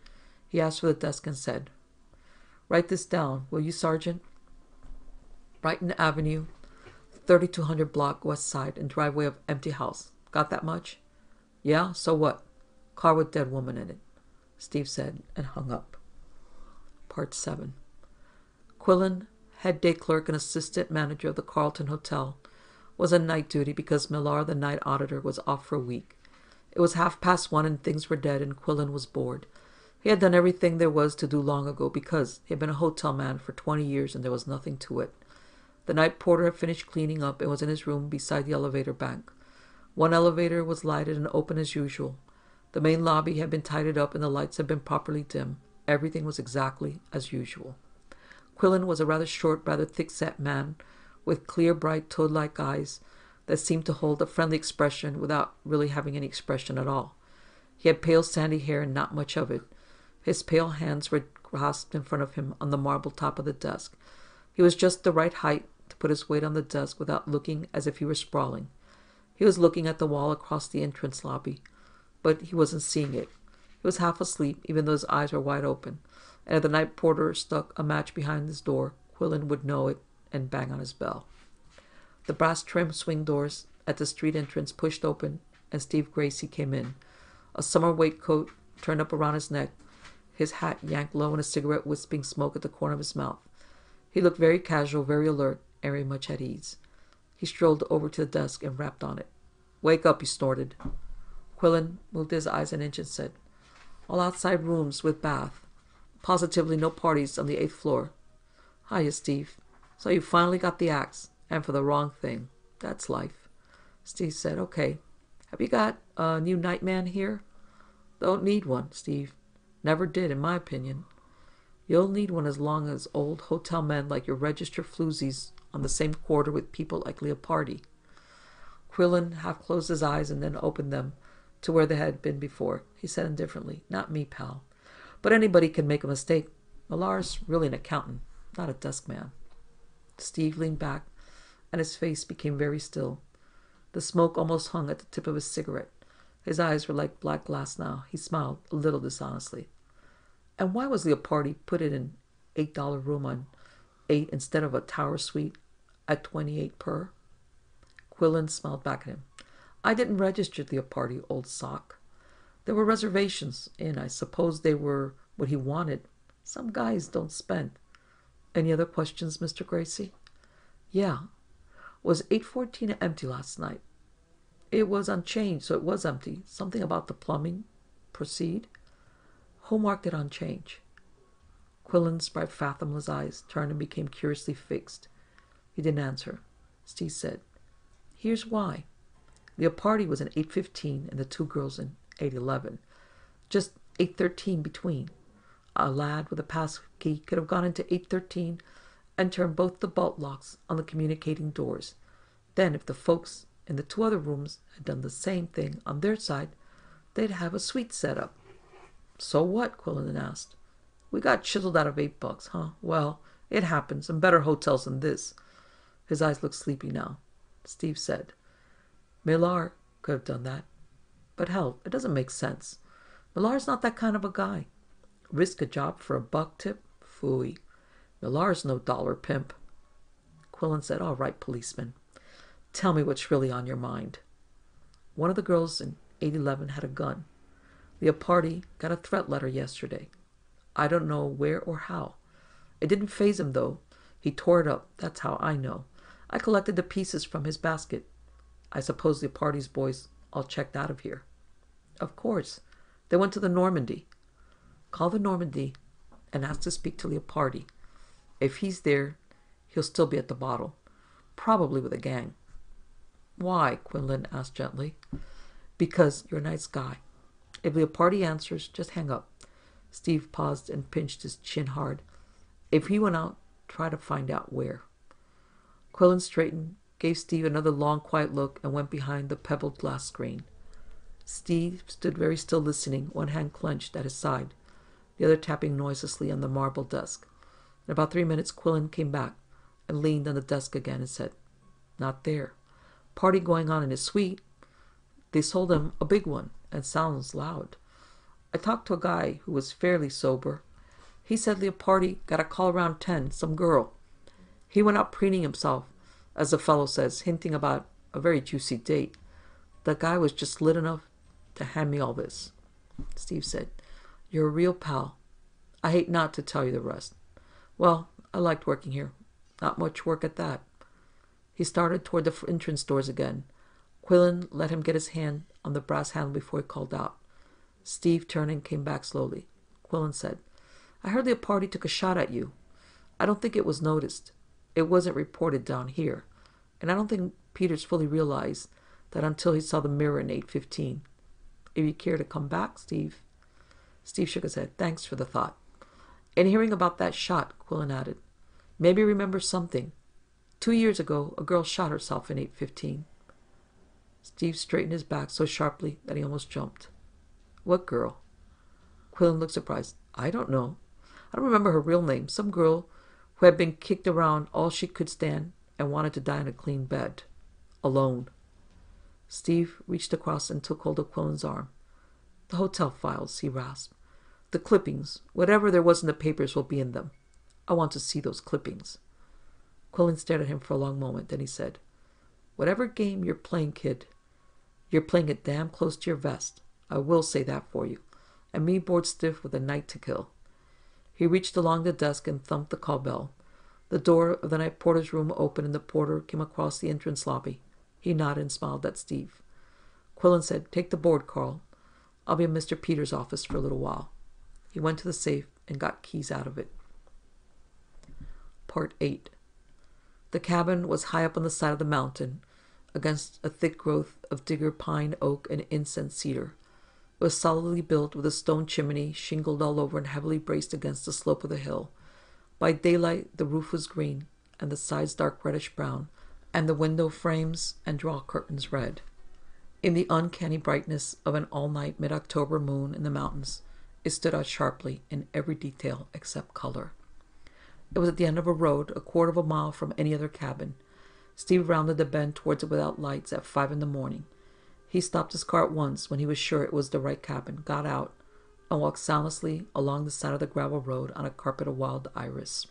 He asked for the desk and said, "Write this down, will you, Sergeant? Brighton Avenue, thirty-two hundred block, west side, and driveway of empty house. Got that much?" "Yeah, so what?" "Car with dead woman in it," Steve said, and hung up. Part seven. Quillen, head day clerk and assistant manager of the Carlton Hotel, was on night duty because Millar, the night auditor, was off for a week. It was half past one and things were dead, and Quillen was bored. He had done everything there was to do long ago, because he had been a hotel man for twenty years and there was nothing to it. The night porter had finished cleaning up and was in his room beside the elevator bank. One elevator was lighted and open as usual. The main lobby had been tidied up and the lights had been properly dimmed. Everything was exactly as usual. Quillen was a rather short, rather thick-set man with clear, bright, toad-like eyes that seemed to hold a friendly expression without really having any expression at all. He had pale, sandy hair and not much of it. His pale hands were grasped in front of him on the marble top of the desk. He was just the right height to put his weight on the desk without looking as if he were sprawling. He was looking at the wall across the entrance lobby, but he wasn't seeing it. He was half asleep, even though his eyes were wide open, and if the night porter stuck a match behind his door, Quillen would know it and bang on his bell. The brass-trimmed swing doors at the street entrance pushed open, and Steve Grayce came in. A summer waistcoat turned up around his neck, his hat yanked low and a cigarette wisping smoke at the corner of his mouth. He looked very casual, very alert, and very much at ease. He strolled over to the desk and rapped on it. "Wake up," he snorted. Quillen moved his eyes an inch and said, "All outside rooms with bath. Positively no parties on the eighth floor. Hiya, Steve. So you finally got the axe, and for the wrong thing. That's life." Steve said, "Okay. Have you got a new nightman here?" "Don't need one, Steve. Never did, in my opinion." "You'll need one as long as old hotel men like your register floozies on the same quarter with people like Leopardi." Quillen half closed his eyes and then opened them to where they had been before. He said indifferently, "Not me, pal. But anybody can make a mistake. Millar's really an accountant, not a desk man." Steve leaned back, and his face became very still. The smoke almost hung at the tip of his cigarette. His eyes were like black glass now. He smiled a little dishonestly. "And why was Leopardi put in an eight dollar room on eight instead of a tower suite at twenty-eight per?" Quillen smiled back at him. "I didn't register Leopardi, old sock. There were reservations, and I suppose they were what he wanted. Some guys don't spend. Any other questions, Mister Grayce?" Yeah. Was eight fourteen empty last night? It was unchanged, so it was empty. Something about the plumbing. Proceed. Who marked it on change? Quillen's bright, fathomless eyes turned and became curiously fixed. He didn't answer. Steve said, "Here's why. Leopardi was in eight fifteen and the two girls in eight eleven. Just eight thirteen between. A lad with a pass key could have gone into eight thirteen and turned both the bolt locks on the communicating doors. Then if the folks in the two other rooms had done the same thing on their side, they'd have a suite set up." "So what?" Quillen asked. "We got chiseled out of eight bucks, huh? Well, it happens in better hotels than this." His eyes looked sleepy now. Steve said, "Millar could have done that. But hell, it doesn't make sense. Millar's not that kind of a guy. Risk a job for a buck tip? Phooey. Millar's no dollar pimp." Quillen said, "All right, policeman. Tell me what's really on your mind." "One of the girls in eight eleven had a gun. Leopardi got a threat letter yesterday. I don't know where or how. It didn't faze him, though. He tore it up. That's how I know. I collected the pieces from his basket. I suppose the party's boys all checked out of here." "Of course. They went to the Normandy." "Call the Normandy and ask to speak to Leopardi. If he's there, he'll still be at the bottle. Probably with a gang." "Why?" Quinlan asked gently. "Because you're a nice guy. If Leopardi answers, just hang up." Steve paused and pinched his chin hard. "If he went out, try to find out where." Quillen straightened, gave Steve another long, quiet look, and went behind the pebbled glass screen. Steve stood very still listening, one hand clenched at his side, the other tapping noiselessly on the marble desk. In about three minutes, Quillen came back and leaned on the desk again and said, "Not there. Party going on in his suite. They sold him a big one, and sounds loud. I talked to a guy who was fairly sober. He said Leopardi got a call around ten, some girl. He went out preening himself, as the fellow says, hinting about a very juicy date. The guy was just lit enough to hand me all this." Steve said, "You're a real pal. I hate not to tell you the rest. Well, I liked working here. Not much work at that." He started toward the entrance doors again. Quillen let him get his hand on the brass handle before he called out. Steve turned and came back slowly. Quillen said, "I heard Leopardi took a shot at you. I don't think it was noticed. It wasn't reported down here, and I don't think Peters fully realized that until he saw the mirror in eight fifteen. If you care to come back, Steve." Steve shook his head. "Thanks for the thought." "And hearing about that shot," Quillen added, "maybe remember something. Two years ago, a girl shot herself in eight fifteen. Steve straightened his back so sharply that he almost jumped. "What girl?" Quillen looked surprised. "I don't know. I don't remember her real name. Some girl who had been kicked around all she could stand and wanted to die in a clean bed. Alone." Steve reached across and took hold of Quillen's arm. "The hotel files," he rasped. "The clippings. Whatever there was in the papers will be in them. I want to see those clippings." Quillen stared at him for a long moment. Then he said, "Whatever game you're playing, kid, you're playing it damn close to your vest. I will say that for you. And me bored stiff with a night to kill." He reached along the desk and thumped the call bell. The door of the night porter's room opened and the porter came across the entrance lobby. He nodded and smiled at Steve. Quillen said, "Take the board, Carl. I'll be in Mister Peters' office for a little while." He went to the safe and got keys out of it. Part eight. The cabin was high up on the side of the mountain, against a thick growth of digger pine, oak, and incense cedar. It was solidly built with a stone chimney, shingled all over and heavily braced against the slope of the hill. By daylight, the roof was green, and the sides dark reddish-brown, and the window frames and draw curtains red. In the uncanny brightness of an all-night mid-October moon in the mountains, it stood out sharply in every detail except color. It was at the end of a road, a quarter of a mile from any other cabin. Steve rounded the bend towards it without lights at five in the morning. He stopped his car at once when he was sure it was the right cabin, got out, and walked soundlessly along the side of the gravel road on a carpet of wild iris.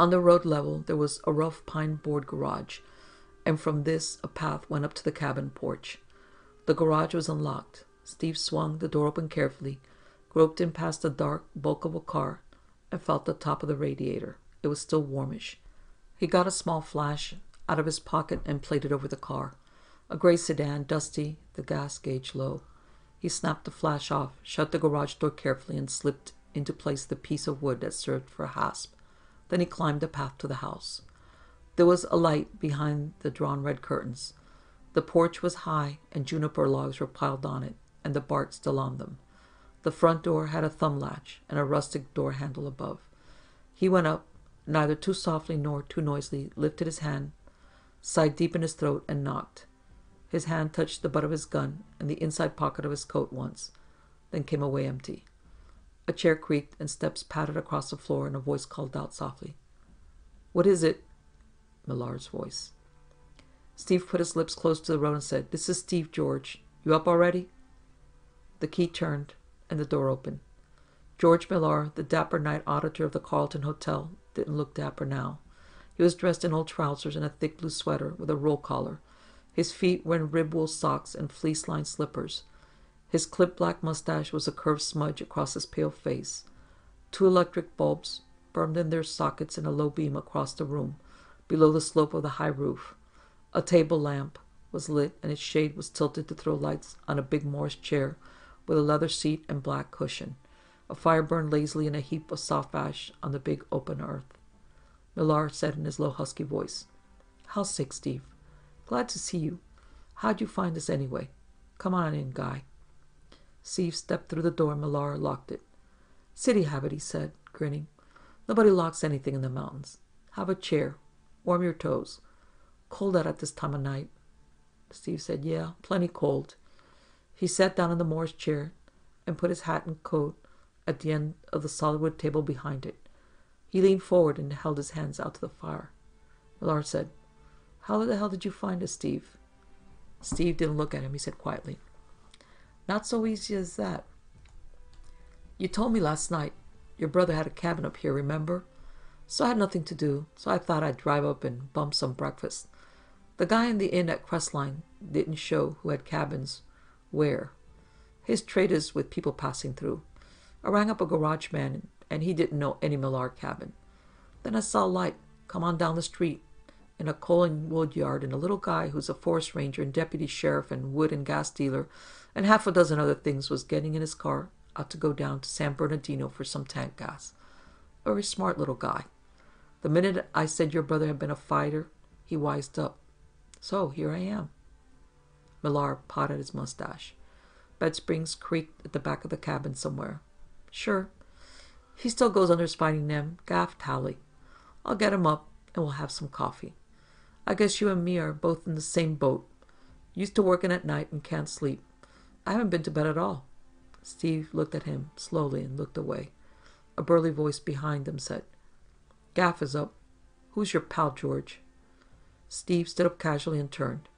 On the road level, there was a rough pine-board garage, and from this a path went up to the cabin porch. The garage was unlocked. Steve swung the door open carefully, groped in past the dark bulk of a car, and felt the top of the radiator. It was still warmish. He got a small flash out of his pocket and played it over the car. A gray sedan, dusty, the gas gauge low. He snapped the flash off, shut the garage door carefully, and slipped into place the piece of wood that served for a hasp. Then he climbed the path to the house. There was a light behind the drawn red curtains. The porch was high, and juniper logs were piled on it, and the bark still on them. The front door had a thumb latch and a rustic door handle above. He went up, neither too softly nor too noisily, lifted his hand, sighed deep in his throat, and knocked. His hand touched the butt of his gun and the inside pocket of his coat once, then came away empty. A chair creaked, and steps pattered across the floor, and a voice called out softly. "What is it?" Millar's voice. Steve put his lips close to the road and said, "This is Steve, George. You up already?" The key turned, and the door opened. George Millar, the dapper night auditor of the Carlton Hotel, didn't look dapper now. He was dressed in old trousers and a thick blue sweater with a roll collar. His feet were in rib-wool socks and fleece-lined slippers. His clipped black mustache was a curved smudge across his pale face. Two electric bulbs burned in their sockets in a low beam across the room, below the slope of the high roof. A table lamp was lit, and its shade was tilted to throw lights on a big Morris chair with a leather seat and black cushion. A fire burned lazily in a heap of soft ash on the big open earth. Millar said in his low, husky voice, "How's sick, Steve? Glad to see you. How'd you find us anyway? Come on in, Guy." Steve stepped through the door, and Millar locked it. "City habit," he said, grinning. "Nobody locks anything in the mountains. Have a chair. Warm your toes. Cold out at this time of night." Steve said, "Yeah, plenty cold." He sat down in the Morris chair and put his hat and coat at the end of the solid wood table behind it. He leaned forward and held his hands out to the fire. Millar said, "How the hell did you find us, Steve?" Steve didn't look at him. He said quietly, "Not so easy as that. You told me last night your brother had a cabin up here, remember? So I had nothing to do, so I thought I'd drive up and bump some breakfast. The guy in the inn at Crestline didn't show who had cabins where. His trade is with people passing through. I rang up a garage man, and he didn't know any Millar cabin. Then I saw a light come on down the street in a coal and wood yard, and a little guy who's a forest ranger and deputy sheriff and wood and gas dealer and half a dozen other things was getting in his car out to go down to San Bernardino for some tank gas. A very smart little guy. The minute I said your brother had been a fighter, he wised up. So here I am." Millar potted his mustache. "Bed springs creaked at the back of the cabin somewhere. Sure. He still goes under his fighting name, Gaff Talley. I'll get him up, and we'll have some coffee. I guess you and me are both in the same boat. Used to working at night and can't sleep. I haven't been to bed at all." Steve looked at him slowly and looked away. A burly voice behind them said, "Gaff is up. Who's your pal, George?" Steve stood up casually and turned.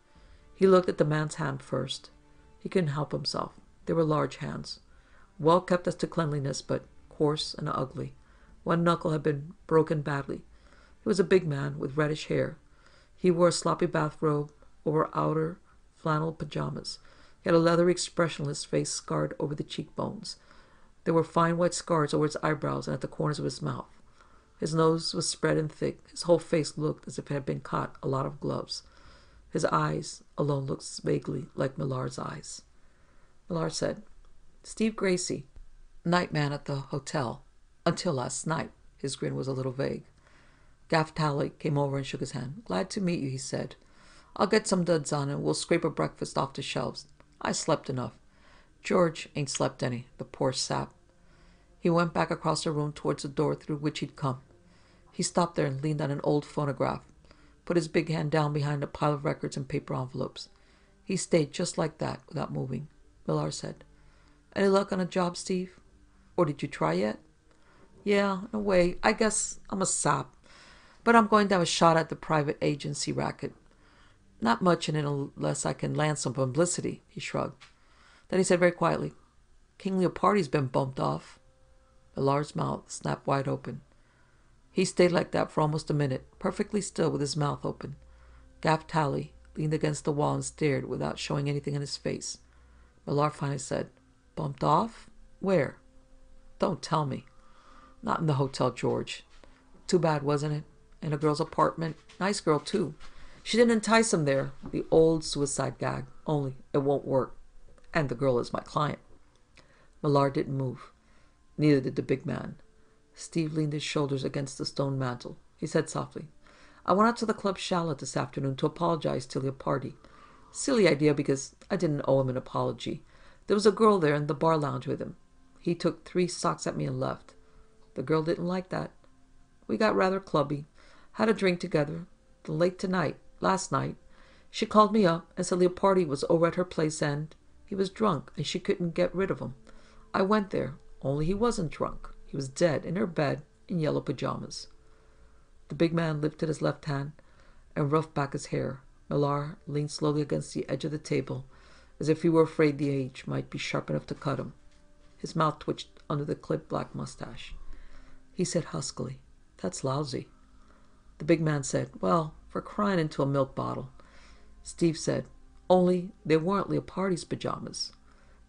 He looked at the man's hand first. He couldn't help himself. They were large hands, well kept as to cleanliness, but coarse and ugly. One knuckle had been broken badly. He was a big man with reddish hair. He wore a sloppy bathrobe over outer flannel pajamas. He had a leathery, expressionless face scarred over the cheekbones. There were fine white scars over his eyebrows and at the corners of his mouth. His nose was spread and thick. His whole face looked as if it had been caught a lot of gloves. His eyes alone looked vaguely like Millar's eyes. Millar said, "Steve Grayce, nightman at the hotel. Until last night." His grin was a little vague. Gaff Talley came over and shook his hand. "Glad to meet you," he said. "I'll get some duds on and we'll scrape a breakfast off the shelves. I slept enough. George ain't slept any, the poor sap." He went back across the room towards the door through which he'd come. He stopped there and leaned on an old phonograph, put his big hand down behind a pile of records and paper envelopes. He stayed just like that, without moving. Millar said, "Any luck on a job, Steve? Or did you try yet?" "Yeah, in a way. I guess I'm a sap. But I'm going to have a shot at the private agency racket. Not much in it unless I can land some publicity," he shrugged. Then he said very quietly, "King Leopardi's been bumped off." Millar's mouth snapped wide open. He stayed like that for almost a minute, perfectly still with his mouth open. Gaff Talley leaned against the wall and stared without showing anything in his face. Millar finally said, "Bumped off? Where? Don't tell me." "Not in the hotel, George. Too bad, wasn't it? in a girl's apartment. Nice girl, too. She didn't entice him there. The old suicide gag. Only it won't work. And the girl is my client. Millar didn't move. Neither did the big man. Steve leaned his shoulders against the stone mantel. He said softly, I went out to the Club Shalotte this afternoon to apologize to Leopardi. Silly idea, because I didn't owe him an apology. There was a girl there in the bar lounge with him. He took three socks at me and left. The girl didn't like that. We got rather clubby. Had a drink together. Then late tonight, last night, she called me up and said Leopardi was over at her place and he was drunk and she couldn't get rid of him. I went there, only he wasn't drunk. He was dead in her bed in yellow pajamas. The big man lifted his left hand and roughed back his hair. Millar leaned slowly against the edge of the table as if he were afraid the edge might be sharp enough to cut him. His mouth twitched under the clipped black mustache. He said huskily, That's lousy. The big man said, Well, for crying into a milk bottle. Steve said, Only they weren't Leopardi's pajamas.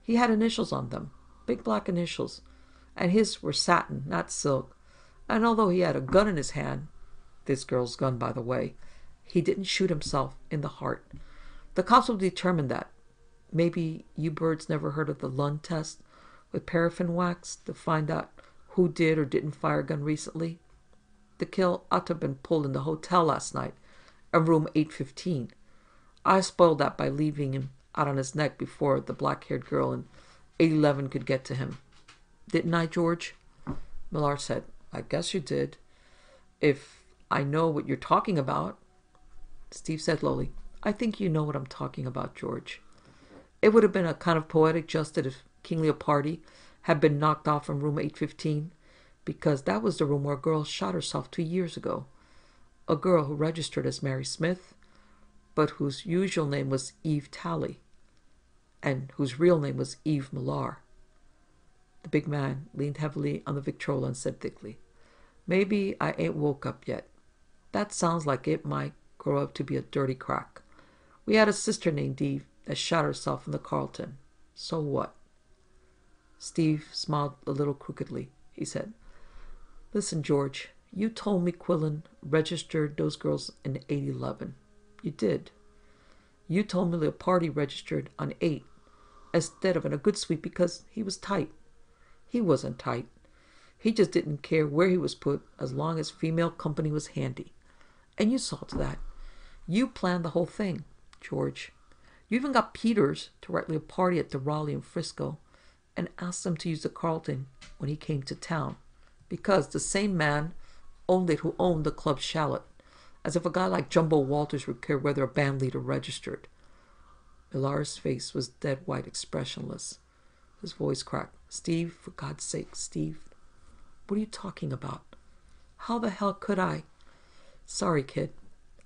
He had initials on them, big black initials. And his were satin, not silk, and although he had a gun in his hand, this girl's gun, by the way, he didn't shoot himself in the heart. The cops will determine that. Maybe you birds never heard of the Lund test with paraffin wax to find out who did or didn't fire a gun recently. The kill ought to have been pulled in the hotel last night, in room eight fifteen. I spoiled that by leaving him out on his neck before the black-haired girl in eight eleven could get to him. Didn't I, George? Millar said, I guess you did. If I know what you're talking about. Steve said lowly, I think you know what I'm talking about, George. It would have been a kind of poetic justice if King Leopardi had been knocked off from room eight fifteen, because that was the room where a girl shot herself two years ago. A girl who registered as Mary Smith, but whose usual name was Eve Talley, and whose real name was Eve Millar. The big man leaned heavily on the Victrola and said thickly, Maybe I ain't woke up yet. That sounds like it might grow up to be a dirty crack. We had a sister named Eve that shot herself in the Carlton. So what? Steve smiled a little crookedly. He said, Listen, George, you told me Quillen registered those girls in eight eleven. You did. You told me Leopardi registered on eight instead of in a good suite because he was tight. He wasn't tight. He just didn't care where he was put as long as female company was handy. And you saw to that. You planned the whole thing, George. You even got Peters to write Leopardi at the Raleigh and Frisco and asked him to use the Carlton when he came to town because the same man owned it who owned the Club Shalotte, as if a guy like Jumbo Walters would care whether a band leader registered. Millar's face was dead white, expressionless. His voice cracked. Steve, for God's sake, Steve, what are you talking about? How the hell could I? Sorry, kid.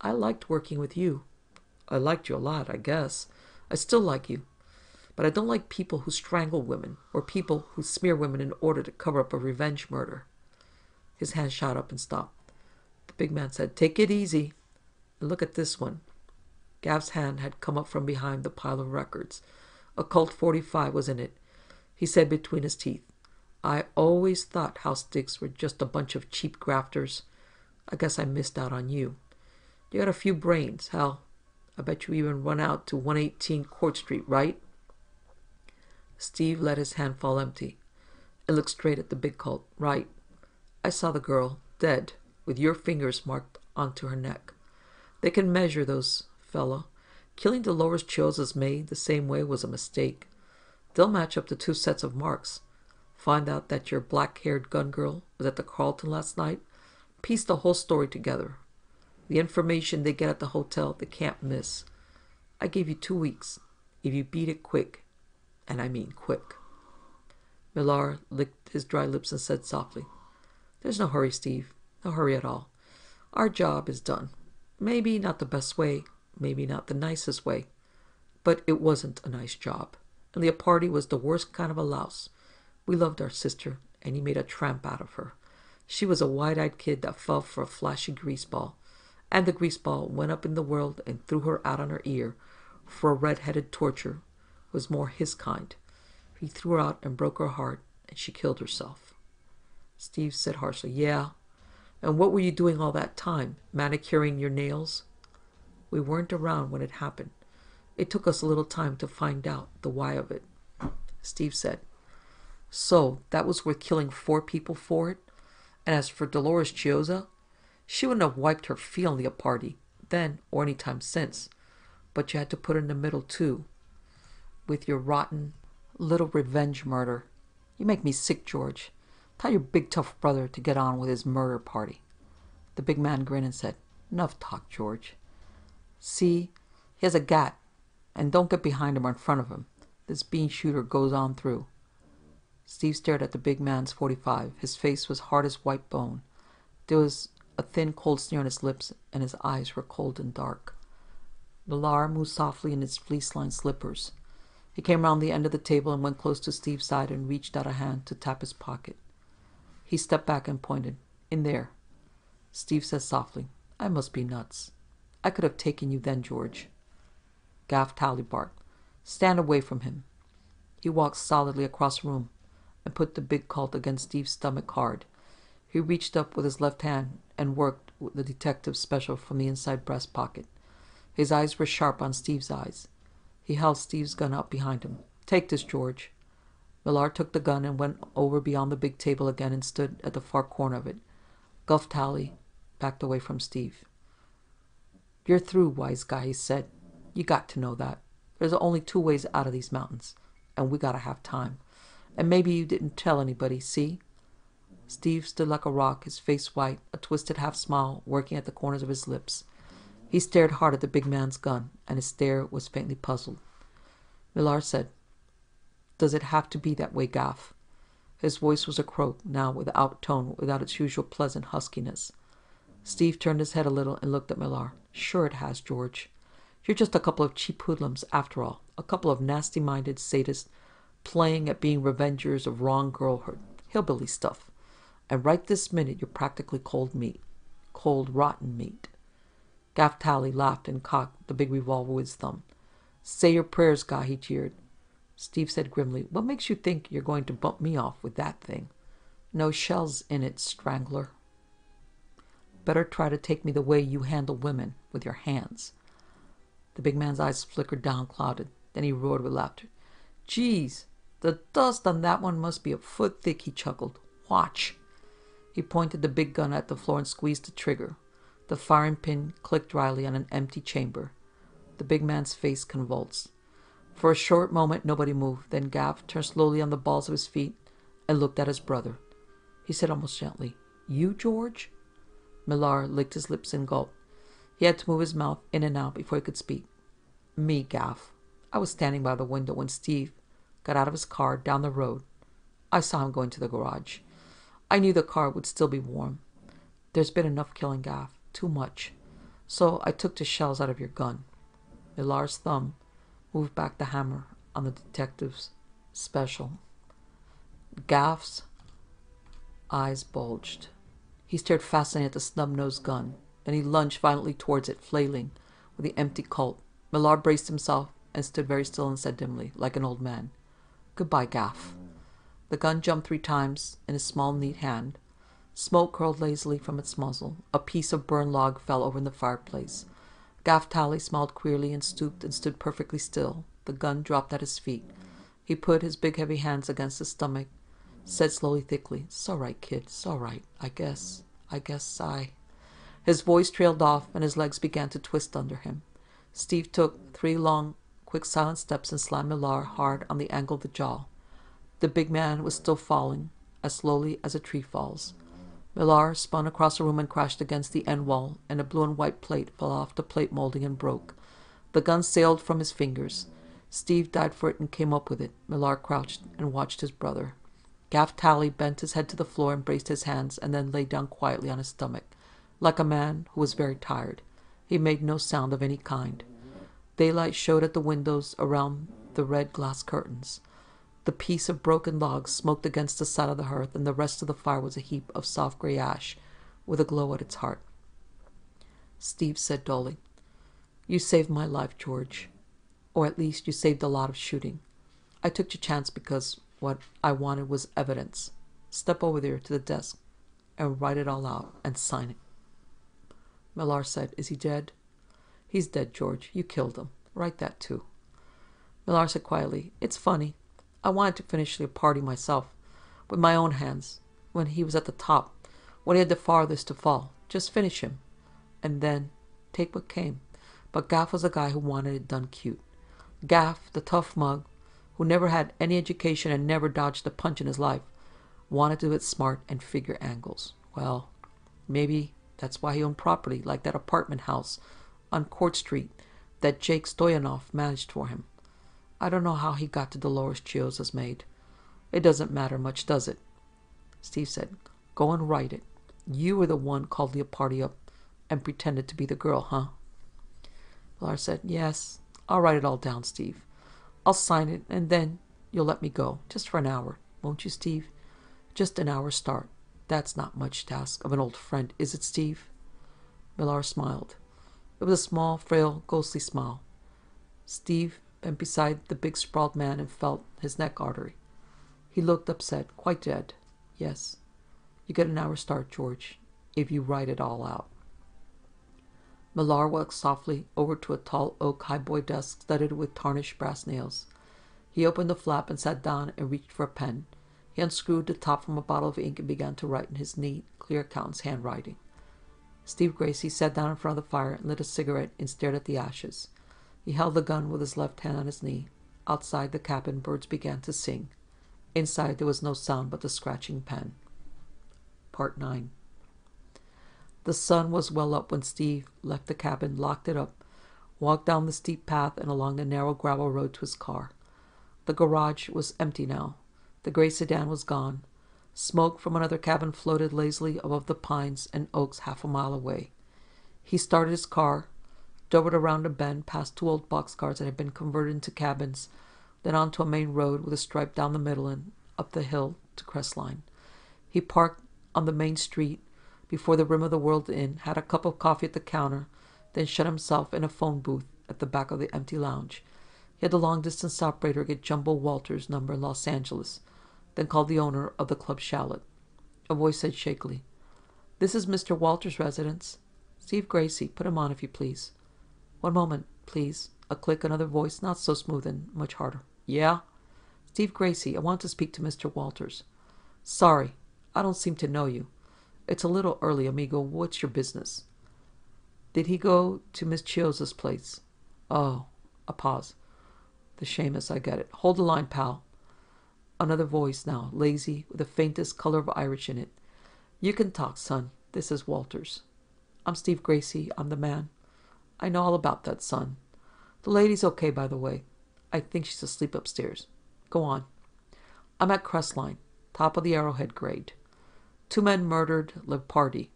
I liked working with you. I liked you a lot, I guess. I still like you. But I don't like people who strangle women or people who smear women in order to cover up a revenge murder. His hand shot up and stopped. The big man said, Take it easy. And look at this one. Gav's hand had come up from behind the pile of records. A Colt forty-five was in it. He said between his teeth, I always thought house dicks were just a bunch of cheap grafters. I guess I missed out on you. You got a few brains, hell. I bet you even run out to one eighteen Court Street, right? Steve let his hand fall empty and looked straight at the big Colt. Right. I saw the girl, dead, with your fingers marked onto her neck. They can measure those, fella. Killing Dolores Chiozza's maid the same way was a mistake. They'll match up the two sets of marks. Find out that your black-haired gun girl was at the Carlton last night. Piece the whole story together. The information they get at the hotel they can't miss. I gave you two weeks. If you beat it quick, and I mean quick. Millar licked his dry lips and said softly, There's no hurry, Steve. No hurry at all. Our job is done. Maybe not the best way. Maybe not the nicest way. But it wasn't a nice job. And Leopardi was the worst kind of a louse. We loved our sister, and he made a tramp out of her. She was a wide-eyed kid that fell for a flashy grease ball, and the grease ball went up in the world and threw her out on her ear, for a red-headed torture was more his kind. He threw her out and broke her heart, and she killed herself. Steve said harshly, Yeah, And what were you doing all that time? Manicuring your nails? We weren't around when it happened. It took us a little time to find out the why of it, Steve said. So that was worth killing four people for it? And as for Dolores Chiozza, she wouldn't have wiped her feet on Leopardi then or any time since. But you had to put her in the middle, too, with your rotten little revenge murder. You make me sick, George. Tell your big, tough brother to get on with his murder party. The big man grinned and said, "Enough talk, George. See, he has a gat, and don't get behind him or in front of him. This bean shooter goes on through." Steve stared at the big man's forty-five. His face was hard as white bone. There was a thin, cold sneer on his lips, and his eyes were cold and dark. Millar moved softly in his fleece-lined slippers. He came round the end of the table and went close to Steve's side and reached out a hand to tap his pocket. He stepped back and pointed. "In there." Steve said softly, "I must be nuts. I could have taken you then, George." Gaff Talley barked, "Stand away from him." He walked solidly across the room and put the big Colt against Steve's stomach hard. He reached up with his left hand and worked with the detective's special from the inside breast pocket. His eyes were sharp on Steve's eyes. He held Steve's gun out behind him. "Take this, George." Millar took the gun and went over beyond the big table again and stood at the far corner of it. Gaff Talley backed away from Steve. "You're through, wise guy," he said. "You got to know that. There's only two ways out of these mountains, and we gotta have time. And maybe you didn't tell anybody, see?" Steve stood like a rock, his face white, a twisted half-smile working at the corners of his lips. He stared hard at the big man's gun, and his stare was faintly puzzled. Millar said, "Does it have to be that way, Gaff?" His voice was a croak, now without tone, without its usual pleasant huskiness. Steve turned his head a little and looked at Millar. "Sure it has, George. You're just a couple of cheap hoodlums, after all. A couple of nasty-minded sadists playing at being revengers of wrong girlhood. Hillbilly stuff. And right this minute, you're practically cold meat. Cold, rotten meat." Gaff Talley laughed and cocked the big revolver with his thumb. "Say your prayers, guy," he jeered. Steve said grimly, "What makes you think you're going to bump me off with that thing? No shells in it, strangler. Better try to take me the way you handle women, with your hands." The big man's eyes flickered down, clouded. Then he roared with laughter. "Geez, the dust on that one must be a foot thick," he chuckled. "Watch." He pointed the big gun at the floor and squeezed the trigger. The firing pin clicked dryly on an empty chamber. The big man's face convulsed. For a short moment, nobody moved. Then Gaff turned slowly on the balls of his feet and looked at his brother. He said almost gently, "You, George?" Millar licked his lips and gulped. He had to move his mouth in and out before he could speak. "Me, Gaff. I was standing by the window when Steve got out of his car down the road. I saw him going to the garage. I knew the car would still be warm. There's been enough killing, Gaff. Too much. So I took the shells out of your gun." Millar's thumb moved back the hammer on the detective's special. Gaff's eyes bulged. He stared fascinated at the snub-nosed gun. Then he lunged violently towards it, flailing with the empty Colt. Millar braced himself and stood very still and said dimly, like an old man, "Goodbye, Gaff." The gun jumped three times in his small, neat hand. Smoke curled lazily from its muzzle. A piece of burned log fell over in the fireplace. Gaff Talley smiled queerly and stooped and stood perfectly still. The gun dropped at his feet. He put his big heavy hands against his stomach, said slowly, thickly, "It's all right, kid. It's all right. I guess. I guess I..." His voice trailed off and his legs began to twist under him. Steve took three long, quick, silent steps and slammed Millar hard on the angle of the jaw. The big man was still falling, as slowly as a tree falls. Millar spun across the room and crashed against the end wall, and a blue and white plate fell off the plate molding and broke. The gun sailed from his fingers. Steve dived for it and came up with it. Millar crouched and watched his brother. Gaff Talley bent his head to the floor and braced his hands, and then lay down quietly on his stomach, like a man who was very tired. He made no sound of any kind. Daylight showed at the windows around the red glass curtains. The piece of broken logs smoked against the side of the hearth, and the rest of the fire was a heap of soft gray ash with a glow at its heart. Steve said dully, "You saved my life, George. Or at least you saved a lot of shooting. I took your chance because what I wanted was evidence. Step over there to the desk. I'll write it all out and sign it. Millar said, "Is he dead?" "He's dead, George. You killed him. Write that, too." Millar said quietly, "It's funny. I wanted to finish the party myself, with my own hands, when he was at the top, when he had the farthest to fall. Just finish him, and then take what came. But Gaff was the guy who wanted it done cute. Gaff, the tough mug, who never had any education and never dodged a punch in his life, wanted to do it smart and figure angles. Well, maybe that's why he owned property like that apartment house on Court Street that Jake Stoyanov managed for him. I don't know how he got to Dolores Chiozza's maid. It doesn't matter much, does it?" Steve said, "Go and write it. You were the one called the party up and pretended to be the girl, huh?" Millar said, "Yes, I'll write it all down, Steve. I'll sign it, and then you'll let me go, just for an hour. Won't you, Steve? Just an hour start. That's not much to ask of an old friend, is it, Steve?" Millar smiled. It was a small, frail, ghostly smile. Steve bent beside the big, sprawled man and felt his neck artery. He looked upset, quite dead. "Yes, you get an hour start, George, if you write it all out." Millar walked softly over to a tall oak highboy desk studded with tarnished brass nails. He opened the flap and sat down and reached for a pen. He unscrewed the top from a bottle of ink and began to write in his neat, clear accountant's handwriting. Steve Grayce sat down in front of the fire and lit a cigarette and stared at the ashes. He held the gun with his left hand on his knee. Outside the cabin, birds began to sing. Inside, there was no sound but the scratching pen. Part nine. The sun was well up when Steve left the cabin, locked it up, walked down the steep path and along the narrow gravel road to his car. The garage was empty now. The gray sedan was gone. Smoke from another cabin floated lazily above the pines and oaks half a mile away. He started his car, drove it around a bend past two old boxcars that had been converted into cabins, then onto a main road with a stripe down the middle and up the hill to Crestline. He parked on the main street before the Rim of the World Inn, had a cup of coffee at the counter, then shut himself in a phone booth at the back of the empty lounge. He had the long-distance operator get Jumbo Walters' number in Los Angeles, then called the owner of the Club Shalotte. A voice said shakily, "This is Mister Walters' residence. Steve Grayce, put him on if you please." "One moment, please." A click, another voice, not so smooth and much harder. "Yeah?" "Steve Grayce, I want to speak to Mister Walters." "Sorry, I don't seem to know you." "It's a little early, amigo. What's your business?" "Did he go to Miss Chiozza's place?" "Oh." A pause. "The Seamus, I get it. Hold the line, pal." Another voice now, lazy, with the faintest color of Irish in it. "You can talk, son. This is Walters." "I'm Steve Grayce. I'm the man." "I know all about that, son. The lady's okay, by the way. I think she's asleep upstairs. Go on." "I'm at Crestline, top of the Arrowhead grade. Two men murdered Leopardi.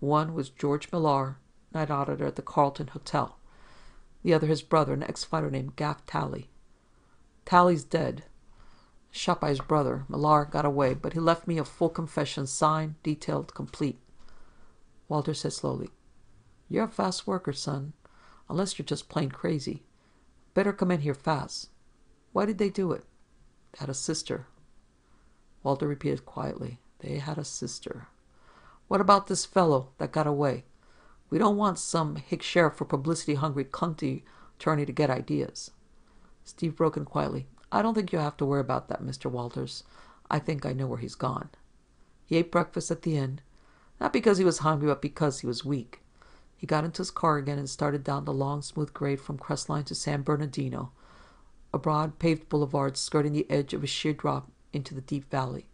One was George Millar, night auditor at the Carlton Hotel. The other his brother, an ex-fighter named Gaff Talley. Talley's dead. Shot by his brother. Millar got away, but he left me a full confession, signed, detailed, complete." Walter said slowly, "You're a fast worker, son, unless you're just plain crazy. Better come in here fast. Why did they do it?" "Had a sister." Walter repeated quietly. "They had a sister. What about this fellow that got away? We don't want some hick sheriff or publicity-hungry county attorney to get ideas." Steve broke in quietly. "I don't think you'll have to worry about that, Mister Walters. I think I know where he's gone." He ate breakfast at the inn, not because he was hungry, but because he was weak. He got into his car again and started down the long, smooth grade from Crestline to San Bernardino, a broad, paved boulevard skirting the edge of a sheer drop into the deep valley.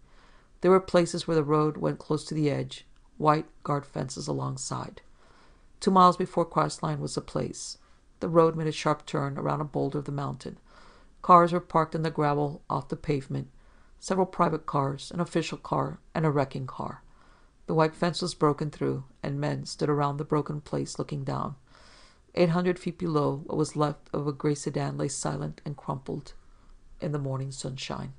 There were places where the road went close to the edge, white guard fences alongside. Two miles before Crestline was the place. The road made a sharp turn around a boulder of the mountain. Cars were parked in the gravel off the pavement, several private cars, an official car, and a wrecking car. The white fence was broken through, and men stood around the broken place looking down. Eight hundred feet below, what was left of a gray sedan lay silent and crumpled in the morning sunshine.